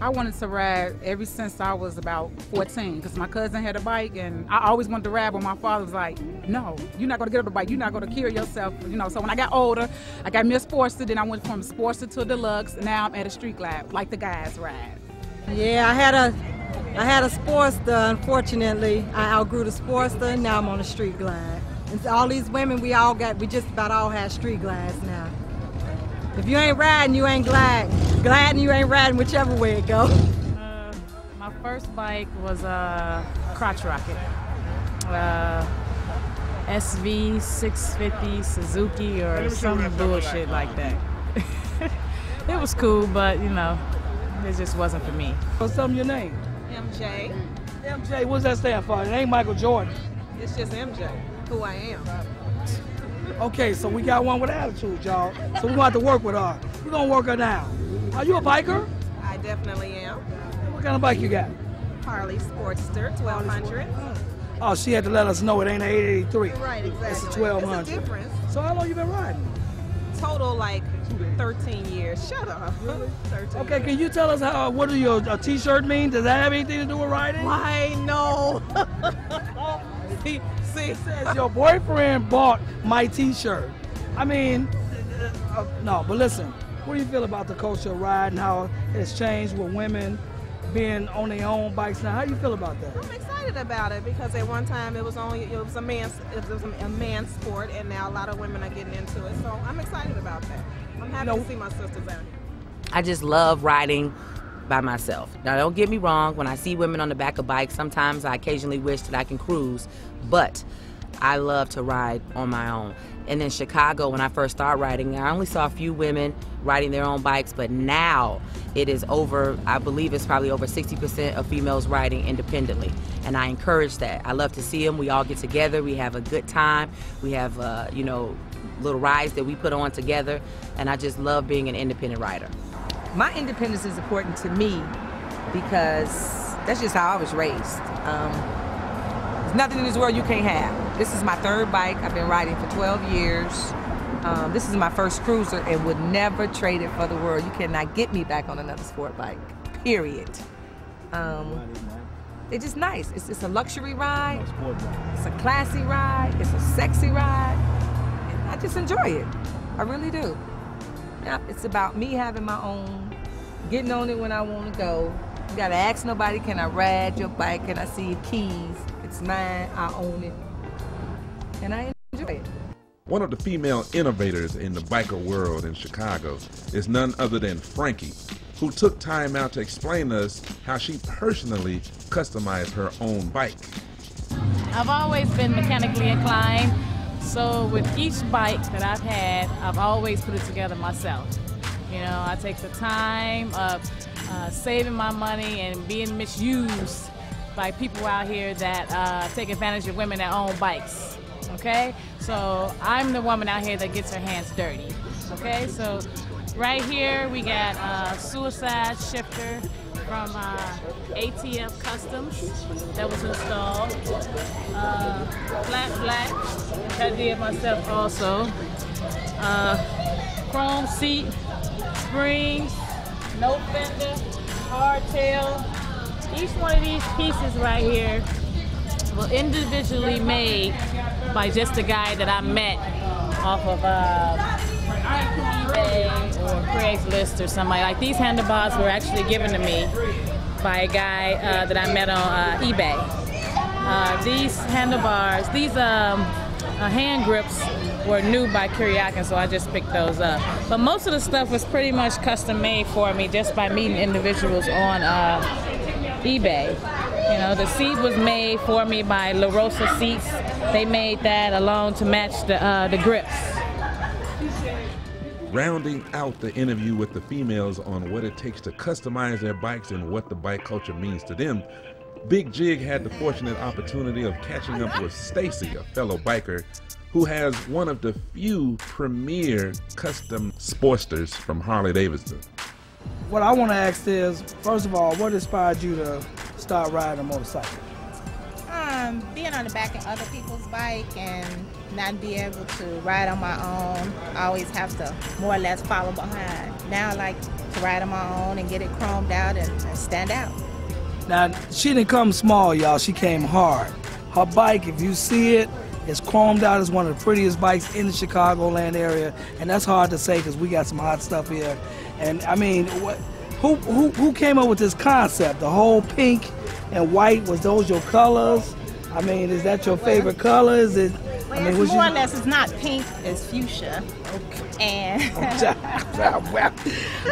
I wanted to ride ever since I was about 14, because my cousin had a bike, and I always wanted to ride, but my father was like, no, you're not going to get on the bike, you're not going to kill yourself, you know. So when I got older, I got me a Sportster, then I went from Sportster to Deluxe, and now I'm at a Street Glide, like the guys ride. Yeah, I had a Sportster, unfortunately. I outgrew the Sportster, and now I'm on a Street Glide. And so all these women, we just about all have Street Glides now. If you ain't riding, you ain't glad. Glad and you ain't riding, whichever way it goes. My first bike was a crotch rocket. SV650 Suzuki or some bullshit like that. It was cool, but you know, it just wasn't for me. What's your name? MJ. MJ, what's that stand for? It ain't Michael Jordan. It's just MJ, who I am. Okay, so we got one with attitude, y'all. So we're going to have to work with her. We're going to work her down. Are you a biker? I definitely am. What kind of bike you got? Harley Sportster 1200. Oh, she had to let us know it ain't an 883. Right, exactly. It's a 1200. It's a difference. So how long you been riding? Total like 13 years. Shut up. Really? 13 okay, years. Can you tell us how? What do your T-shirt mean? Does that have anything to do with riding? Why no? See, it says your boyfriend bought my T-shirt. I mean, no, but listen. What do you feel about the culture of riding, how it's changed with women being on their own bikes now? How do you feel about that? I'm excited about it because at one time it was a man's sport, and now a lot of women are getting into it. So I'm excited about that. I'm happy to see my sisters out here. I just love riding by myself. Now don't get me wrong, when I see women on the back of bikes, sometimes I occasionally wish that I can cruise, but I love to ride on my own. And in Chicago, when I first started riding, I only saw a few women riding their own bikes, but now it is over, I believe it's probably over 60% of females riding independently. And I encourage that. I love to see them. We all get together. We have a good time. We have, you know, little rides that we put on together. And I just love being an independent rider. My independence is important to me because that's just how I was raised. There's nothing in this world you can't have. This is my third bike. I've been riding for 12 years. This is my first cruiser and would never trade it for the world. You cannot get me back on another sport bike, period. It's just nice. It's a luxury ride. It's a classy ride. It's a sexy ride. And I just enjoy it. I really do. Now, it's about me having my own, getting on it when I want to go. You got to ask nobody, can I ride your bike? Can I see your keys? It's mine, I own it, and I enjoy it. One of the female innovators in the biker world in Chicago is none other than Frankie, who took time out to explain to us how she personally customized her own bike. I've always been mechanically inclined, so with each bike that I've had, I've always put it together myself. You know, I take the time of saving my money and being misused by people out here that take advantage of women that own bikes, okay? So I'm the woman out here that gets her hands dirty, okay? So right here we got Suicide Shifter from ATF Customs that was installed. Flat Black, which I did myself also. Chrome seat, springs, no fender, hardtail. Each one of these pieces right here were individually made by just a guy that I met off of eBay or Craigslist or somebody. Like these handlebars were actually given to me by a guy that I met on eBay. These handlebars, these hand grips were new by Kuryakin, so I just picked those up. But most of the stuff was pretty much custom made for me just by meeting individuals on eBay. You know, the seat was made for me by La Rosa Seats. They made that alone to match the grips. Rounding out the interview with the females on what it takes to customize their bikes and what the bike culture means to them, Big Jig had the fortunate opportunity of catching up with Stacy, a fellow biker, who has one of the few premier custom Sportsters from Harley-Davidson. What I want to ask is, first of all, what inspired you to start riding a motorcycle? Being on the back of other people's bike and not be able to ride on my own. I always have to more or less follow behind. Now I like to ride on my own and get it chromed out and stand out. Now, she didn't come small, y'all. She came hard. Her bike, if you see it, it's chromed out. It's one of the prettiest bikes in the Chicagoland area, and that's hard to say because we got some hot stuff here. And I mean, who came up with this concept? The whole pink and white, was those your colors? I mean, is that your favorite color? Is it? Well, I mean, more or less, it's not pink, it's fuchsia. Okay. And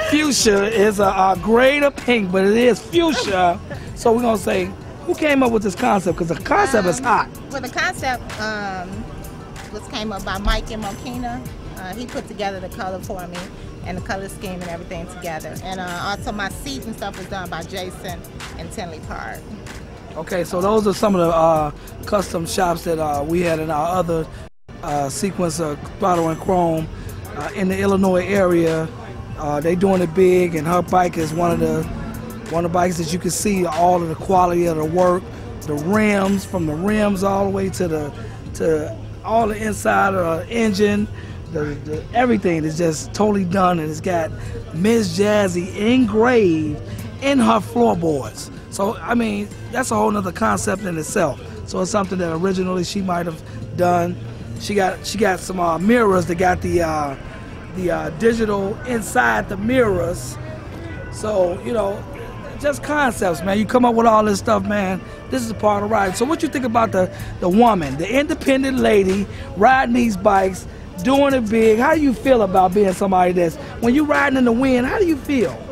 fuchsia is a grade of pink, but it is fuchsia. So we're gonna say, who came up with this concept? Because the concept is hot. Well, the concept was came up by Mike and Mokina. He put together the color for me and the color scheme and everything together. And also my seats and stuff was done by Jason and Tinley Park. Okay, so those are some of the custom shops that we had in our other sequence of Throttle and Chrome in the Illinois area. They doing it big, and her bike is one of the One of the bikes that you can see all of the quality of the work, the rims, from the rims all the way to all the inside of the engine, everything is just totally done, and it's got Miss Jazzy engraved in her floorboards. So I mean, that's a whole nother concept in itself. So it's something that originally she might have done. She got some mirrors that got the digital inside the mirrors. So you know, just concepts, man. You come up with all this stuff, man. This is a part of riding. So what you think about the woman, the independent lady riding these bikes, doing it big? How do you feel about being somebody that's, when you're riding in the wind, how do you feel?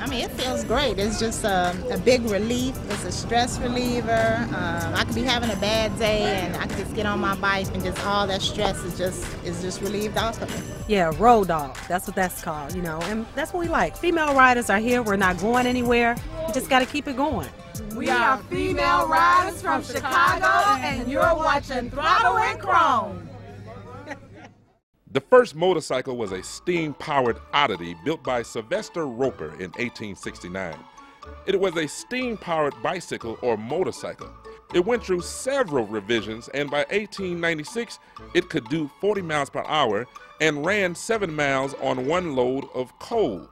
I mean, it feels great. It's just a big relief. It's a stress reliever. I could be having a bad day and I could just get on my bike and just all that stress is just relieved off of it. Yeah, road dog. That's what that's called, you know, and that's what we like. Female riders are here. We're not going anywhere. We just got to keep it going. We are female riders from Chicago, and you're watching Throttle and Chrome. The first motorcycle was a steam-powered oddity built by Sylvester Roper in 1869. It was a steam-powered bicycle or motorcycle. It went through several revisions, and by 1896, it could do 40 miles per hour and ran 7 miles on one load of coal.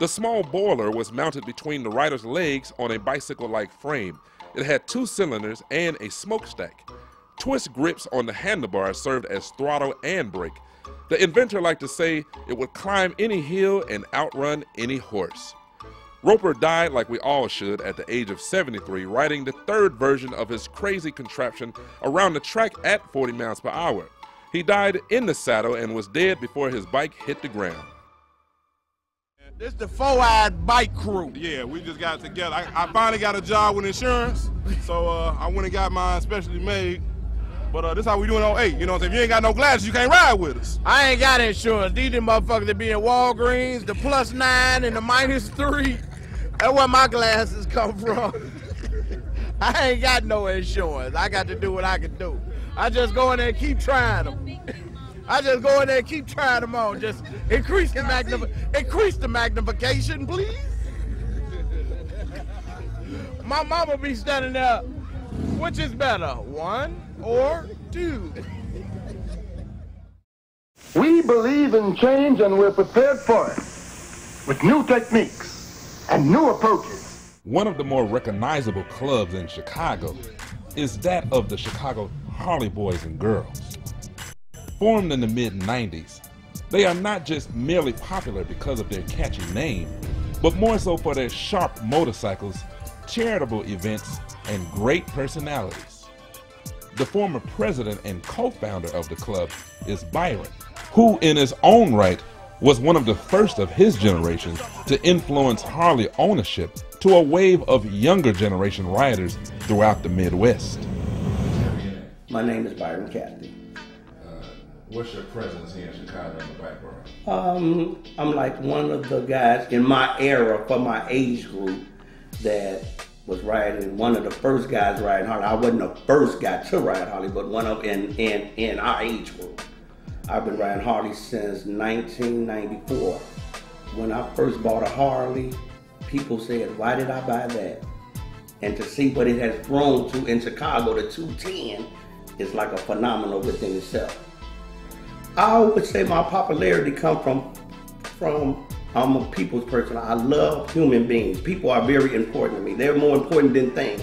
The small boiler was mounted between the rider's legs on a bicycle-like frame. It had 2 cylinders and a smokestack. Twist grips on the handlebars served as throttle and brake. The inventor liked to say it would climb any hill and outrun any horse. Roper died, like we all should, at the age of 73, riding the third version of his crazy contraption around the track at 40 miles per hour. He died in the saddle and was dead before his bike hit the ground. This the four-eyed bike crew. Yeah, we just got together. I finally got a job with insurance, so I went and got mine specially made. But this how we doing on 8, you know what I'm saying? If you ain't got no glasses, you can't ride with us. I ain't got insurance. These motherfuckers that be in Walgreens, the +9 and the -3. That's where my glasses come from. I ain't got no insurance. I got to do what I can do. I just go in there and keep trying them. I just go in there and keep trying them on. Just increase the magnification, please. My mama be standing there, which is better, 1 or 2? We believe in change, and we're prepared for it with new techniques and new approaches. One of the more recognizable clubs in Chicago is that of the Chicago Harley Boys and Girls. Formed in the mid-90s, they are not just merely popular because of their catchy name, but more so for their sharp motorcycles, charitable events, and great personalities. The former president and co-founder of the club is Byron, who in his own right was one of the first of his generation to influence Harley ownership to a wave of younger generation riders throughout the Midwest. My name is Byron Cathy. What's your presence here in Chicago in the bike world? I'm like one of the guys in my era, for my age group, that was riding, one of the first guys riding Harley. I wasn't the first guy to ride Harley, but one of in our age group. I've been riding Harley since 1994. When I first bought a Harley, people said, why did I buy that? And to see what it has grown to in Chicago, the 210 is like a phenomenon within itself. I would say my popularity come from I'm a people's person. I love human beings. People are very important to me. They're more important than things.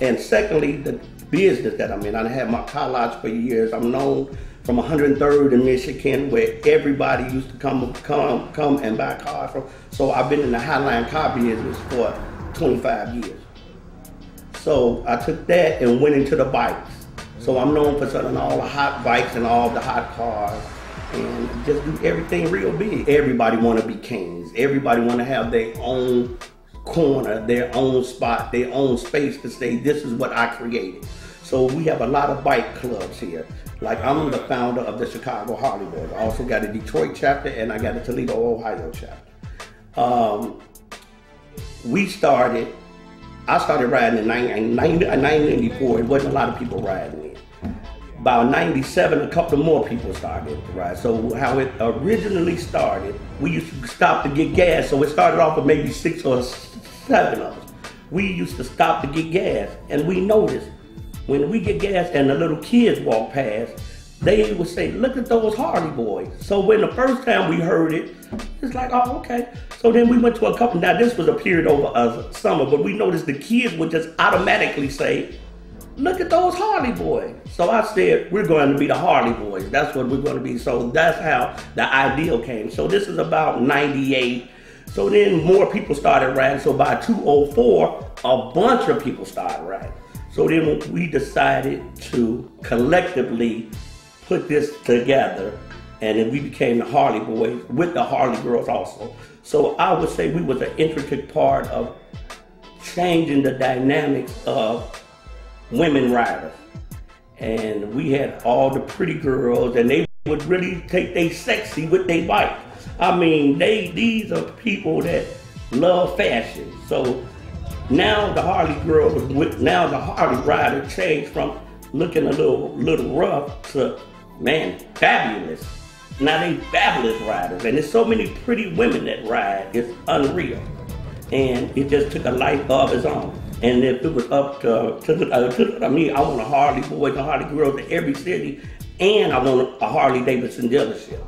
And secondly, the business that I'm in. I had my college for years. I'm known from 103rd in Michigan, where everybody used to come and buy cars from. So I've been in the highline car business for 25 years. So I took that and went into the bikes. So I'm known for selling all the hot bikes and all the hot cars, and just do everything real big. Everybody want to be kings. Everybody want to have their own corner, their own spot, their own space to say, this is what I created. So we have a lot of bike clubs here. Like, I'm the founder of the Chicago Harley Boys. I also got a Detroit chapter, and I got a Toledo, Ohio chapter. I started riding in 1994. It wasn't a lot of people riding it. By 1997, a couple more people started to ride. So how it originally started, we used to stop to get gas. So it started off with maybe six or cellulose. We used to stop to get gas, and we noticed when we get gas and the little kids walk past, they would say, look at those Harley boys. So when the first time we heard it, it's like, oh, okay. So then we went to a couple, now this was a period over summer, but we noticed the kids would just automatically say, look at those Harley boys. So I said, we're going to be the Harley boys. That's what we're going to be. So that's how the idea came. So this is about 98. So then more people started riding. So by 2004, a bunch of people started riding. So then we decided to collectively put this together, and then we became the Harley Boys with the Harley Girls also. So I would say we was an intricate part of changing the dynamics of women riders. And we had all the pretty girls, and they would really take they sexy with they bike. I mean, these are people that love fashion. So now the Harley Girls, now the Harley rider changed from looking a little rough to, man, fabulous. Now they fabulous riders, and there's so many pretty women that ride, it's unreal. And it just took a life of its own. And if it was up to I mean, I want a Harley boy, a Harley girl to every city, and I want a Harley-Davidson dealership.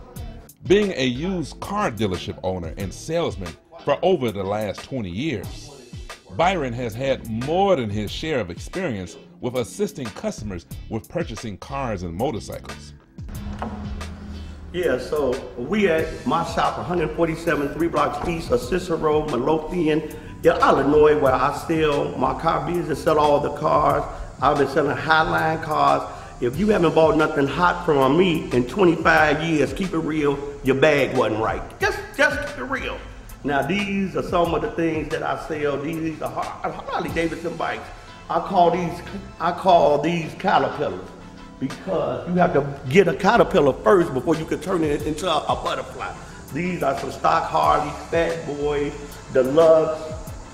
Being a used car dealership owner and salesman for over the last 20 years, Byron has had more than his share of experience with assisting customers with purchasing cars and motorcycles. Yeah, so we at my shop, 147 3 blocks east of Cicero, Midlothian, Illinois, where I sell my car business, sell all the cars. I've been selling highline cars. If you haven't bought nothing hot from me in 25 years, keep it real, your bag wasn't right. Just keep it real. Now, these are some of the things that I sell. These are Harley-Davidson bikes. I call these caterpillars, because you have to get a caterpillar first before you can turn it into a butterfly. These are some stock Harley, Fat Boy, Deluxe,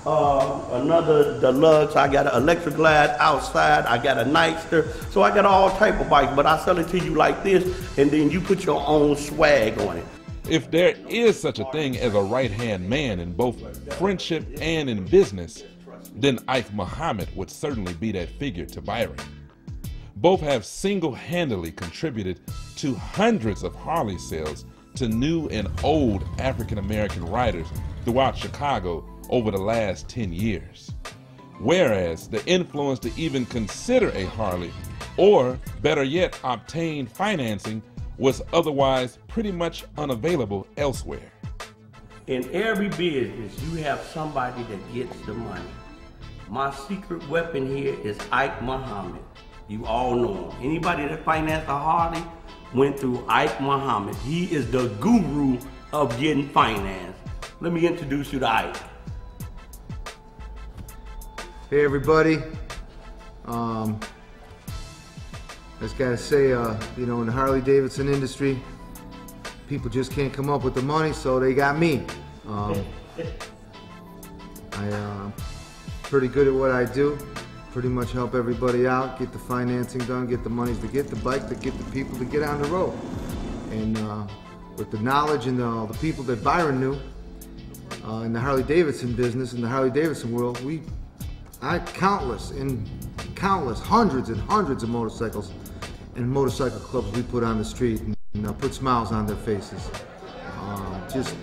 another Deluxe. I got an Electric Glide outside. I got a Nightster. So I got all type of bikes, but I sell it to you like this, and then you put your own swag on it. If there is such a thing as a right-hand man in both friendship and in business, then Ike Muhammad would certainly be that figure to Byron. Both have single-handedly contributed to hundreds of Harley sales to new and old African-American riders throughout Chicago over the last 10 years. Whereas the influence to even consider a Harley, or better yet, obtain financing, was otherwise pretty much unavailable elsewhere. In every business, you have somebody that gets the money. My secret weapon here is Ike Muhammad. You all know him. Anybody that financed a Harley went through Ike Muhammad. He is the guru of getting finance. Let me introduce you to Ike. Hey everybody. I just gotta say, you know, in the Harley-Davidson industry, people just can't come up with the money, so they got me. I'm pretty good at what I do, pretty much help everybody out, get the financing done, get the monies to get the bike, to get the people to get on the road. And with the knowledge and all the people that Byron knew in the Harley-Davidson business, in the Harley-Davidson world, I countless, hundreds and hundreds of motorcycles and motorcycle clubs we put on the street and put smiles on their faces. Just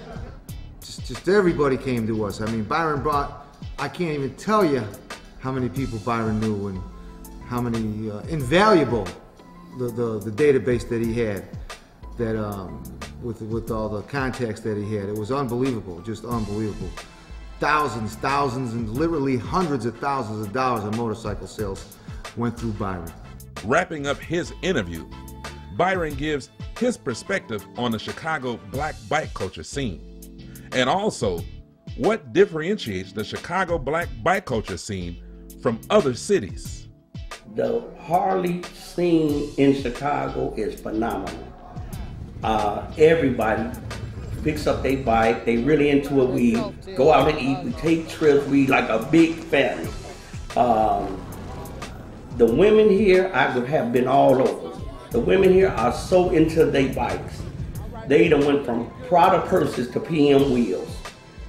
everybody came to us. I mean, Byron brought, I can't even tell you how many people Byron knew and how many invaluable the database that he had, that with all the contacts that he had. It was unbelievable, just unbelievable. Thousands and literally hundreds of thousands of dollars in motorcycle sales went through Byron. Wrapping up his interview, Byron gives his perspective on the Chicago black bike culture scene, and also what differentiates the Chicago black bike culture scene from other cities. The Harley scene in Chicago is phenomenal. Everybody picks up their bike, they really into it. We go out and eat, we take trips, we like a big family. The women here, I have been all over. The women here are so into their bikes. They done went from Prada purses to PM wheels.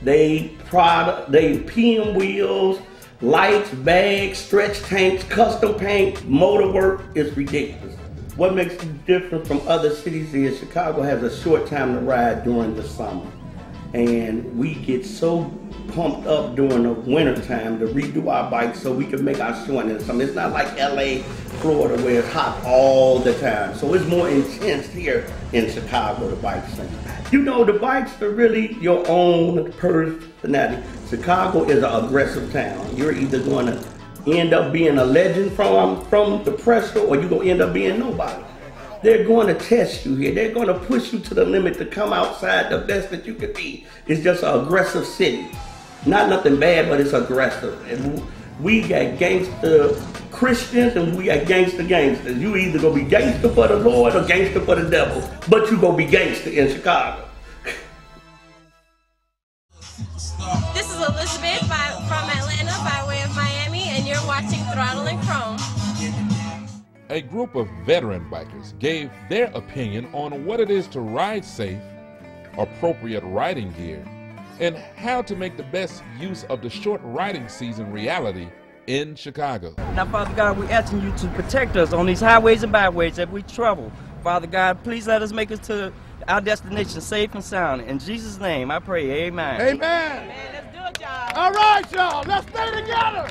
They product, they pin wheels, lights, bags, stretch tanks, custom paint, motor work. It's ridiculous. What makes it different from other cities is Chicago has a short time to ride during the summer. And we get so pumped up during the winter time to redo our bikes so we can make our show in the summer. It's not like LA, Florida, where it's hot all the time. So it's more intense here in Chicago, the bike scene. You know, the bikes are really your own personality. Chicago is an aggressive town. You're either going to end up being a legend from the pressure, or you're going to end up being nobody. They're going to test you here. They're going to push you to the limit to come outside the best that you could be. It's just an aggressive city. Not nothing bad, but it's aggressive. And we got gangster Christians and we got gangster gangsters. You either going to be gangster for the Lord or gangster for the devil, but you going to be gangster in Chicago. This is Elizabeth from Atlanta by way of Miami, and you're watching Throttle and Chrome. A group of veteran bikers gave their opinion on what it is to ride safe, appropriate riding gear, and how to make the best use of the short riding season reality in Chicago. Now, Father God, we're asking you to protect us on these highways and byways if we trouble. Father God, please let us make it to our destination safe and sound. In Jesus' name, I pray, amen. Amen. Amen. Let's do it, y'all. All right, y'all, let's stay together.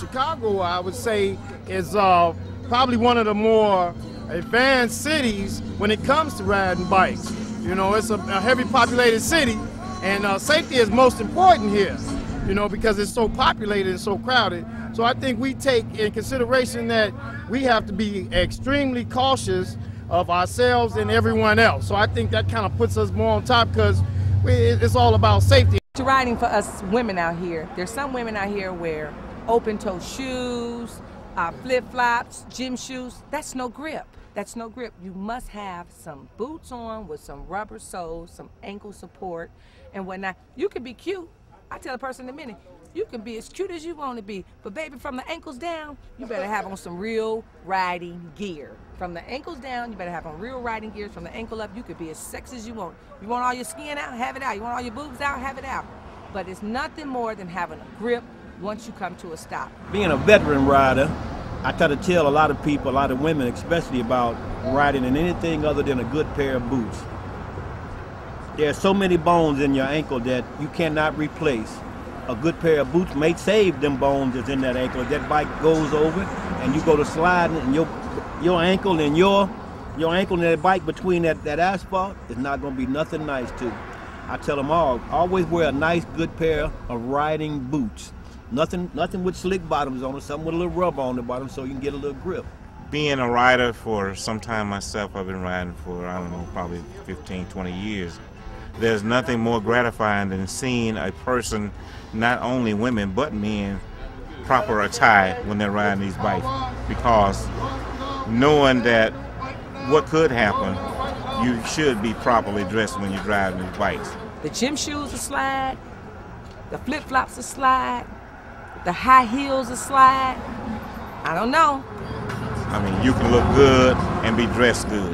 Chicago, I would say, is probably one of the more advanced cities when it comes to riding bikes. You know, it's a heavy populated city, and safety is most important here, you know, because it's so populated and so crowded. So I think we take in consideration that we have to be extremely cautious of ourselves and everyone else. So I think that kind of puts us more on top because it's all about safety. Riding for us women out here, there's some women out here where open-toe shoes, flip-flops, gym shoes, that's no grip. That's no grip. You must have some boots on with some rubber soles, some ankle support and whatnot. You can be cute. I tell a person in a minute, you can be as cute as you want to be, but baby, from the ankles down, you better have on some real riding gear. From the ankles down, you better have on real riding gear. From the ankle up, you could be as sexy as you want. You want all your skin out? Have it out. You want all your boobs out? Have it out. But it's nothing more than having a grip once you come to a stop. Being a veteran rider, I try to tell a lot of people, a lot of women especially, about riding in anything other than a good pair of boots. There are so many bones in your ankle that you cannot replace. A good pair of boots may save them bones that's in that ankle. If that bike goes over and you go to sliding and your ankle and your ankle and that bike between that asphalt, it's not going to be nothing nice to. I tell them all, always wear a nice good pair of riding boots. Nothing with slick bottoms on it, something with a little rub on the bottom so you can get a little grip. Being a rider for some time myself, I've been riding for, I don't know, probably 15, 20 years. There's nothing more gratifying than seeing a person, not only women, but men, proper attire when they're riding these bikes. Because knowing that what could happen, you should be properly dressed when you drive these bikes. The gym shoes are slide, the flip-flops are slide, the high heels a slide. I don't know. I mean, you can look good and be dressed good.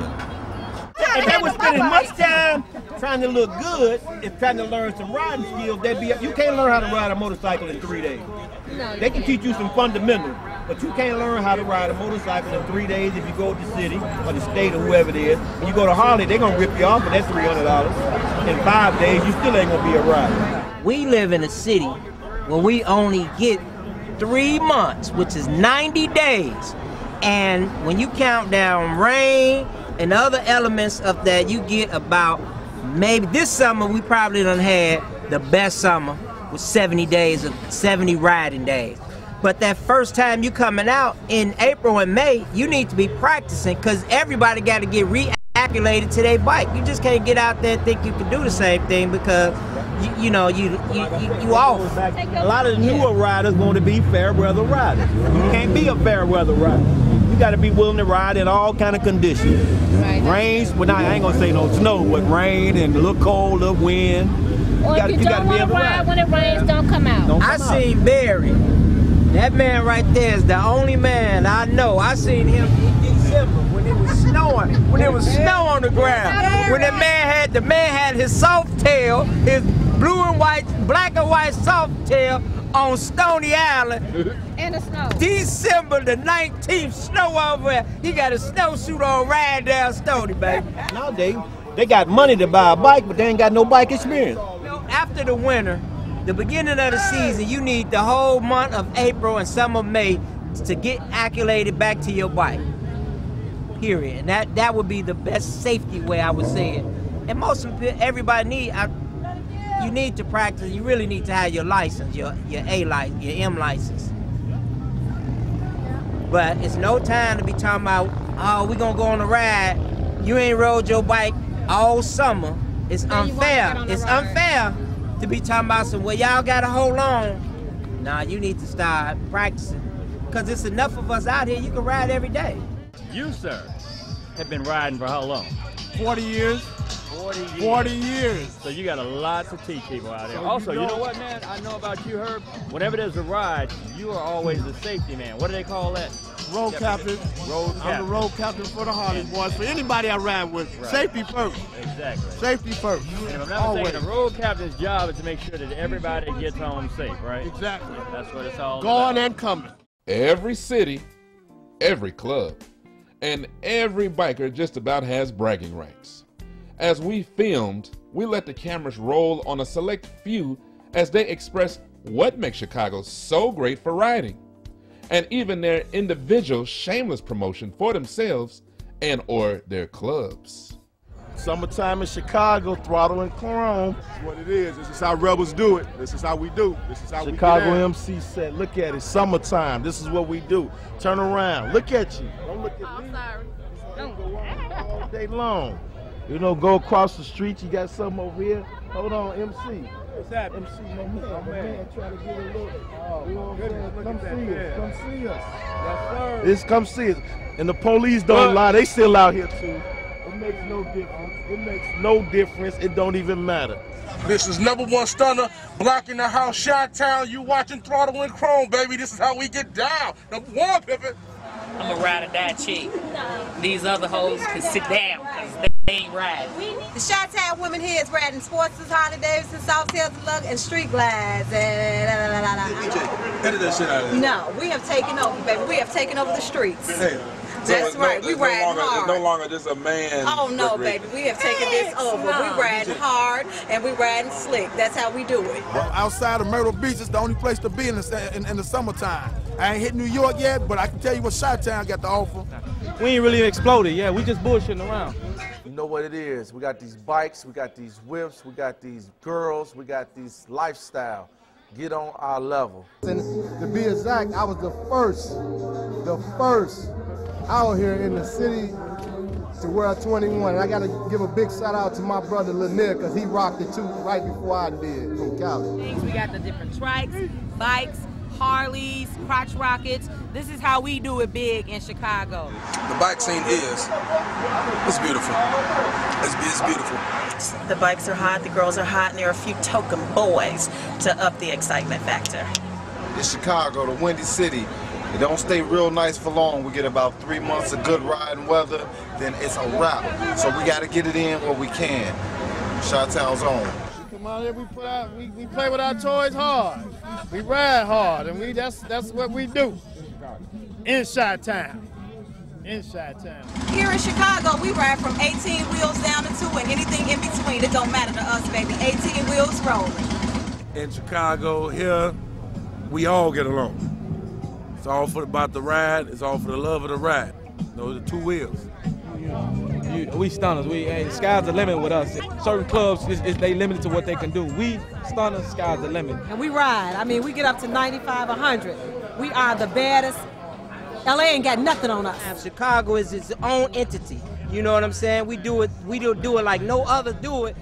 If they were spending much time trying to look good, if trying to learn some riding skills, they'd be. You can't learn how to ride a motorcycle in 3 days. They can teach you some fundamentals, but you can't learn how to ride a motorcycle in 3 days if you go to the city or the state or whoever it is. When you go to Harley, they're gonna rip you off for that $300. In 5 days, you still ain't gonna be a rider. We live in a city where we only get 3 months, which is 90 days. And when you count down rain and other elements of that, you get about, maybe this summer we probably done had the best summer with 70 days of 70 riding days. But that first time you coming out in April and May, you need to be practicing because everybody got to get reacclimated to their bike. You just can't get out there and think you can do the same thing because you off. A lot of newer riders want to be fair weather riders. You can't be a fair weather rider. You got to be willing to ride in all kind of conditions. Rains, well, I ain't gonna say no snow, but rain and a little cold, a little wind. Or if you don't want to ride when it rains, don't come out. I seen Barry. That man right there is the only man I know. I seen him in December when it was snowing, when there was snow on the ground, when the man had his soft tail, his blue and white, black and white soft tail on Stony Island. In the snow. December the 19th, snow over there. He got a snowsuit on, riding down Stony, baby. Nowadays, they got money to buy a bike, but they ain't got no bike experience. You know, after the winter, the beginning of the season, you need the whole month of April and some of May to get acclimated back to your bike. Period. And that would be the best safety way, I would say it. And most of everybody you need to practice. You really need to have your license, your A license, your M license. But it's no time to be talking about, oh, we gonna go on a ride. You ain't rode your bike all summer. It's unfair. It's unfair to be talking about some, well, y'all gotta hold on. Nah, you need to start practicing. Cause it's enough of us out here, you can ride every day. You, sir, have been riding for how long? 40 years. 40 years. 40 years. So you got a lot to teach people out there. So also, you know what, man? I know about you, Herb. Whenever there's a ride, you are always the safety man. What do they call that? Road captain. Road captain. I'm the road captain for the Harley Boys. For anybody I ride with, safety first. Exactly. Safety first. And if I'm not mistaken, the road captain's job is to make sure that everybody gets home safe, right? Exactly. That's what it's all about. Going and coming. Every city, every club, and every biker just about has bragging rights. As we filmed, we let the cameras roll on a select few as they express what makes Chicago so great for riding, and even their individual shameless promotion for themselves and or their clubs. Summertime in Chicago, Throttle and Chrome. That's what it is. This is how rebels do it. This is how we do. This is how Chicago MC said, look at it, summertime. This is what we do. Turn around. Look at you. Don't look at me. I'm sorry. All day long. You know, go across the street, you got something over here. Hold on, MC. What's happening? MC, my man trying to get a look. Oh, you know what I'm saying? Come see us. Yes, sir. Just come see us. And the police don't lie, they still out here too. It makes no difference. It makes no difference. It don't even matter. This is #1 stunner, blocking the house, Chi-Town. You watching Throttle and Chrome, baby. This is how we get down. #1, pivot. I'm a ride or die chick. These other hoes can sit down because they ain't riding. The Chi-Town women here is riding Sportsters, Harley-Davidson, soft tails, Deluxe, and Street Glides. Edit that shit out of there. No, we have taken over, baby. We have taken over the streets. Hey. So that's right. We ride hard. It's no longer just a man. Oh no, baby. We have taken this over. We riding hard and we riding slick. That's how we do it. Well, outside of Myrtle Beach, it's the only place to be in the summertime. I ain't hit New York yet, but I can tell you what Chi-Town got to offer. We ain't really exploded. Yeah, we just bullshitting around. You know what it is? We got these bikes, we got these whips, we got these girls, we got these lifestyle. Get on our level. And to be exact, I was the first out here in the city to wear 21, and I gotta give a big shout out to my brother Lanier, because he rocked it too right before I did from Cali. We got the different trikes, bikes, Harleys, crotch rockets. This is how we do it big in Chicago. The bike scene it's beautiful. It's beautiful. The bikes are hot, the girls are hot, and there are a few token boys to up the excitement factor. It's Chicago, the Windy City. It don't stay real nice for long. We get about 3 months of good riding weather, then it's a wrap. So we got to get it in where we can. Chi-Town's on. We come out here, we play with our toys hard. We ride hard, and that's what we do. In Chi-Town. In Chi-Town. Here in Chicago, we ride from 18 wheels down to 2 and anything in between. It don't matter to us, baby. 18 wheels rolling. In Chicago, here, we all get along. It's all about the ride. It's all for the love of the ride. Those are 2 wheels. We stunners. The sky's the limit with us. Certain clubs, they limited to what they can do. We stunners, sky's the limit. And we ride. I mean, we get up to 95, 100. We are the baddest. LA ain't got nothing on us. Chicago is its own entity. You know what I'm saying? We do it like no other do it.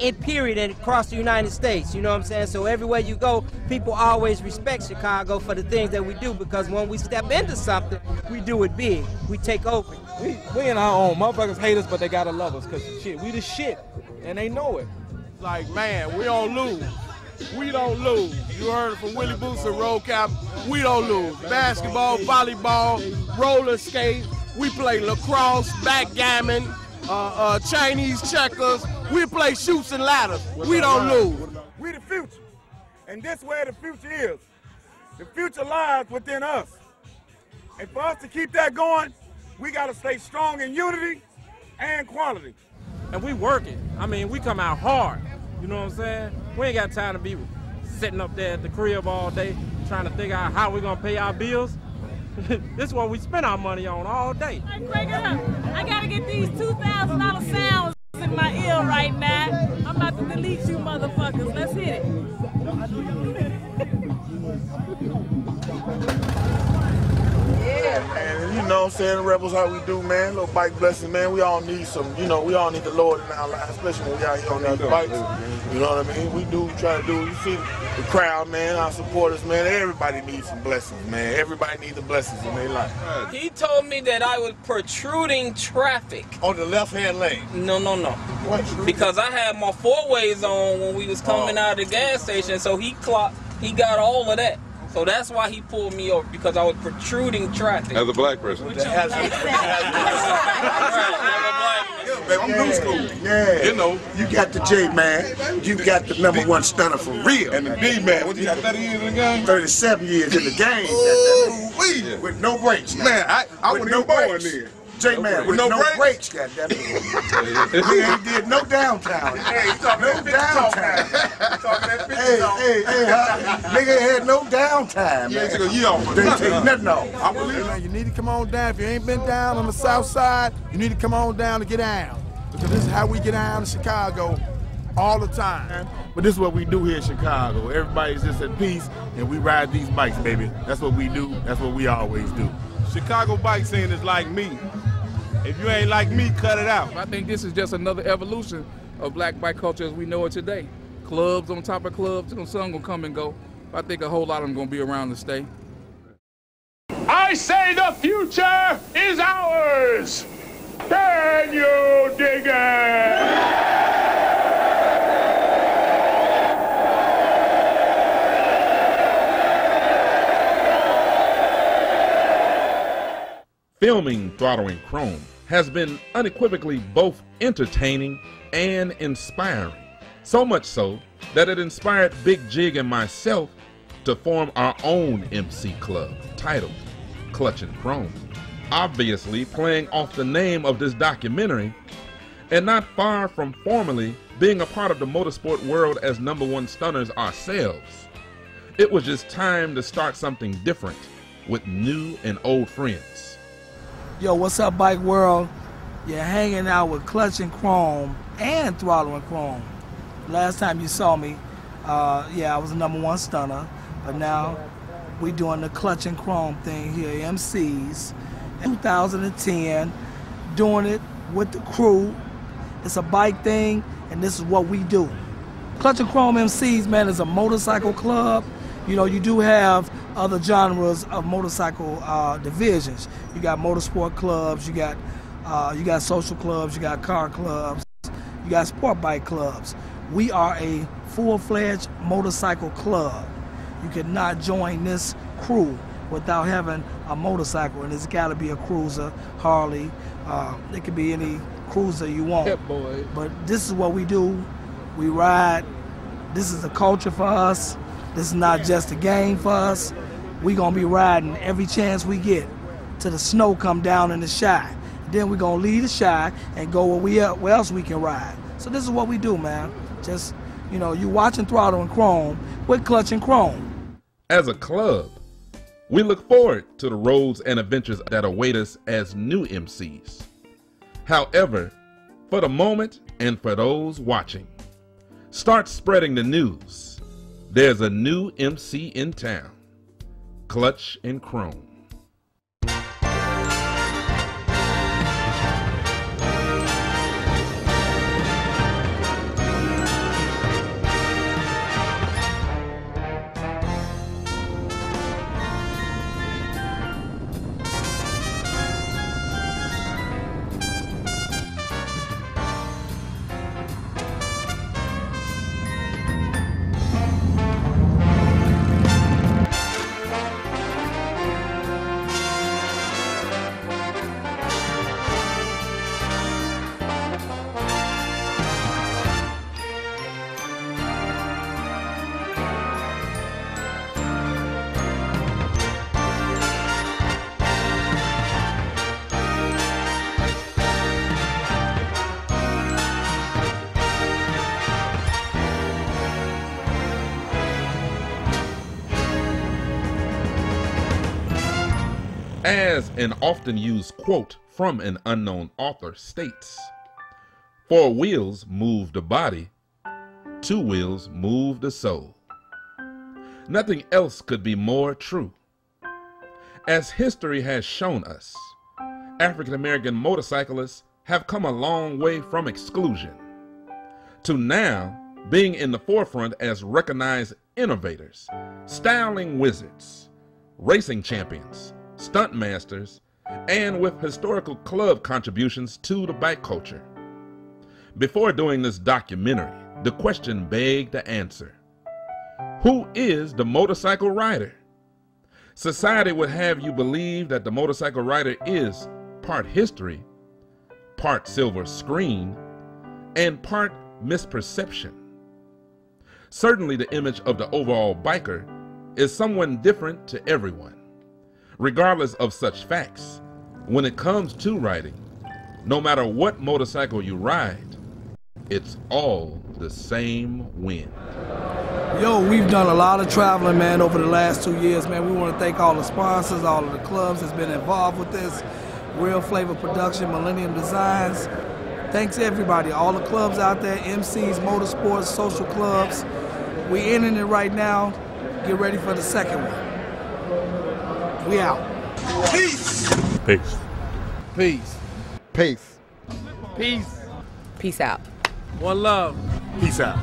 in period and across the United States, you know what I'm saying? So everywhere you go, people always respect Chicago for the things that we do, because when we step into something, we do it big. We take over. We in our own. Motherfuckers hate us, but they gotta love us, because shit, we the shit, and they know it. Like, man, we don't lose. We don't lose. You heard from Willie Booster, Road Cap. We don't lose. Basketball, volleyball, roller skate. We play lacrosse, backgammon, Chinese checkers. We play shoots and ladders. We don't lose. We the future, and this where the future is. The future lies within us. And for us to keep that going, we got to stay strong in unity and quality. And we working. I mean, we come out hard. You know what I'm saying? We ain't got time to be sitting up there at the crib all day trying to figure out how we're going to pay our bills. This is what we spend our money on all day. Wake up. I got to get these $2,000 sounds in my ear right now. I'm about to delete you motherfuckers. Let's hit it. Yeah. And you know what I'm saying, the Rebels, how we do, man. Little bike blessing, man. We all need some, you know, we all need the Lord in our lives, especially when we out here on these bikes. You know what I mean? We do try to do, you see the crowd, man, our supporters, man. Everybody needs some blessings, man. Everybody needs the blessings in their life. He told me that I was protruding traffic. On the left-hand lane? No, no, no. What? Because I had my four-ways on when we was coming out of the gas station, so he clocked, he got all of that. So that's why he pulled me over, because I was protruding traffic. As a black person. I'm new school. Yeah. You know. You got the J man. You got the number one stunner for real. And the B man. What you got, 30 years in the game? 37 years in the game. Ooh, with no breaks. Man, I would no born then. J man, with no breaks, goddammit. We ain't did no downtown. Hey, you talking no downtown. Nigga had no downtime. Yeah, didn't take nothing off. I believe it. You need to come on down. If you ain't been down on the south side, you need to come on down to get down. Because this is how we get down in Chicago all the time. But this is what we do here in Chicago. Everybody's just at peace and we ride these bikes, baby. That's what we do. That's what we always do. Chicago bike scene is like meat. If you ain't like me, cut it out. I think this is just another evolution of black bike culture as we know it today. Clubs on top of clubs, some gonna come and go. I think a whole lot of them gonna be around to stay. I say the future is ours. Can you dig it? Filming Throttle and Chrome has been unequivocally both entertaining and inspiring, so much so that it inspired Big Jig and myself to form our own MC club titled Clutch and Chrome, obviously playing off the name of this documentary, and not far from formally being a part of the motorsport world as #1 stunners ourselves. It was just time to start something different with new and old friends. Yo, what's up, bike world? You're hanging out with Clutch and Chrome and Throttle and Chrome. Last time you saw me, yeah, I was a #1 stunner, but now we doing the Clutch and Chrome thing here, MCs. In 2010, doing it with the crew. It's a bike thing, and this is what we do. Clutch and Chrome MCs, man, is a motorcycle club. You know, you do have other genres of motorcycle divisions. You got motorsport clubs, you got social clubs, you got car clubs, you got sport bike clubs. We are a full-fledged motorcycle club. You cannot join this crew without having a motorcycle, and it's got to be a cruiser, Harley. It could be any cruiser you want. Yeah, boy. But this is what we do. We ride. This is the culture for us. This is not just a game for us. We're going to be riding every chance we get till the snow come down in the shine. Then we're going to leave the shine and go where else we can ride. So this is what we do, man. Just, you know, you watching Throttle and Chrome with Clutch and Chrome. As a club, we look forward to the roads and adventures that await us as new MCs. However, for the moment and for those watching, start spreading the news. There's a new MC in town, Clutch and Chrome. As an often used quote from an unknown author states, "Four wheels move the body, two wheels move the soul." Nothing else could be more true. As history has shown us, African American motorcyclists have come a long way from exclusion to now being in the forefront as recognized innovators, styling wizards, racing champions, stunt masters, and with historical club contributions to the bike culture. Before doing this documentary, the question begged the answer: who is the motorcycle rider? Society would have you believe that the motorcycle rider is part history, part silver screen, and part misperception. Certainly the image of the overall biker is someone different to everyone. Regardless of such facts, when it comes to riding, no matter what motorcycle you ride, it's all the same wind. Yo, we've done a lot of traveling, man, over the last 2 years, man. We want to thank all the sponsors, all of the clubs that's been involved with this. Real Flavor Production, Millennium Designs. Thanks everybody, all the clubs out there, MCs, motorsports, social clubs. We're ending it right now. Get ready for the second one. We out. Peace. Peace. Peace. Peace. Peace. Peace out. One love. Peace out.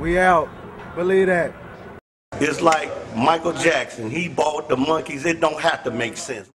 We out. Believe that. It's like Michael Jackson. He bought the monkeys. It don't have to make sense.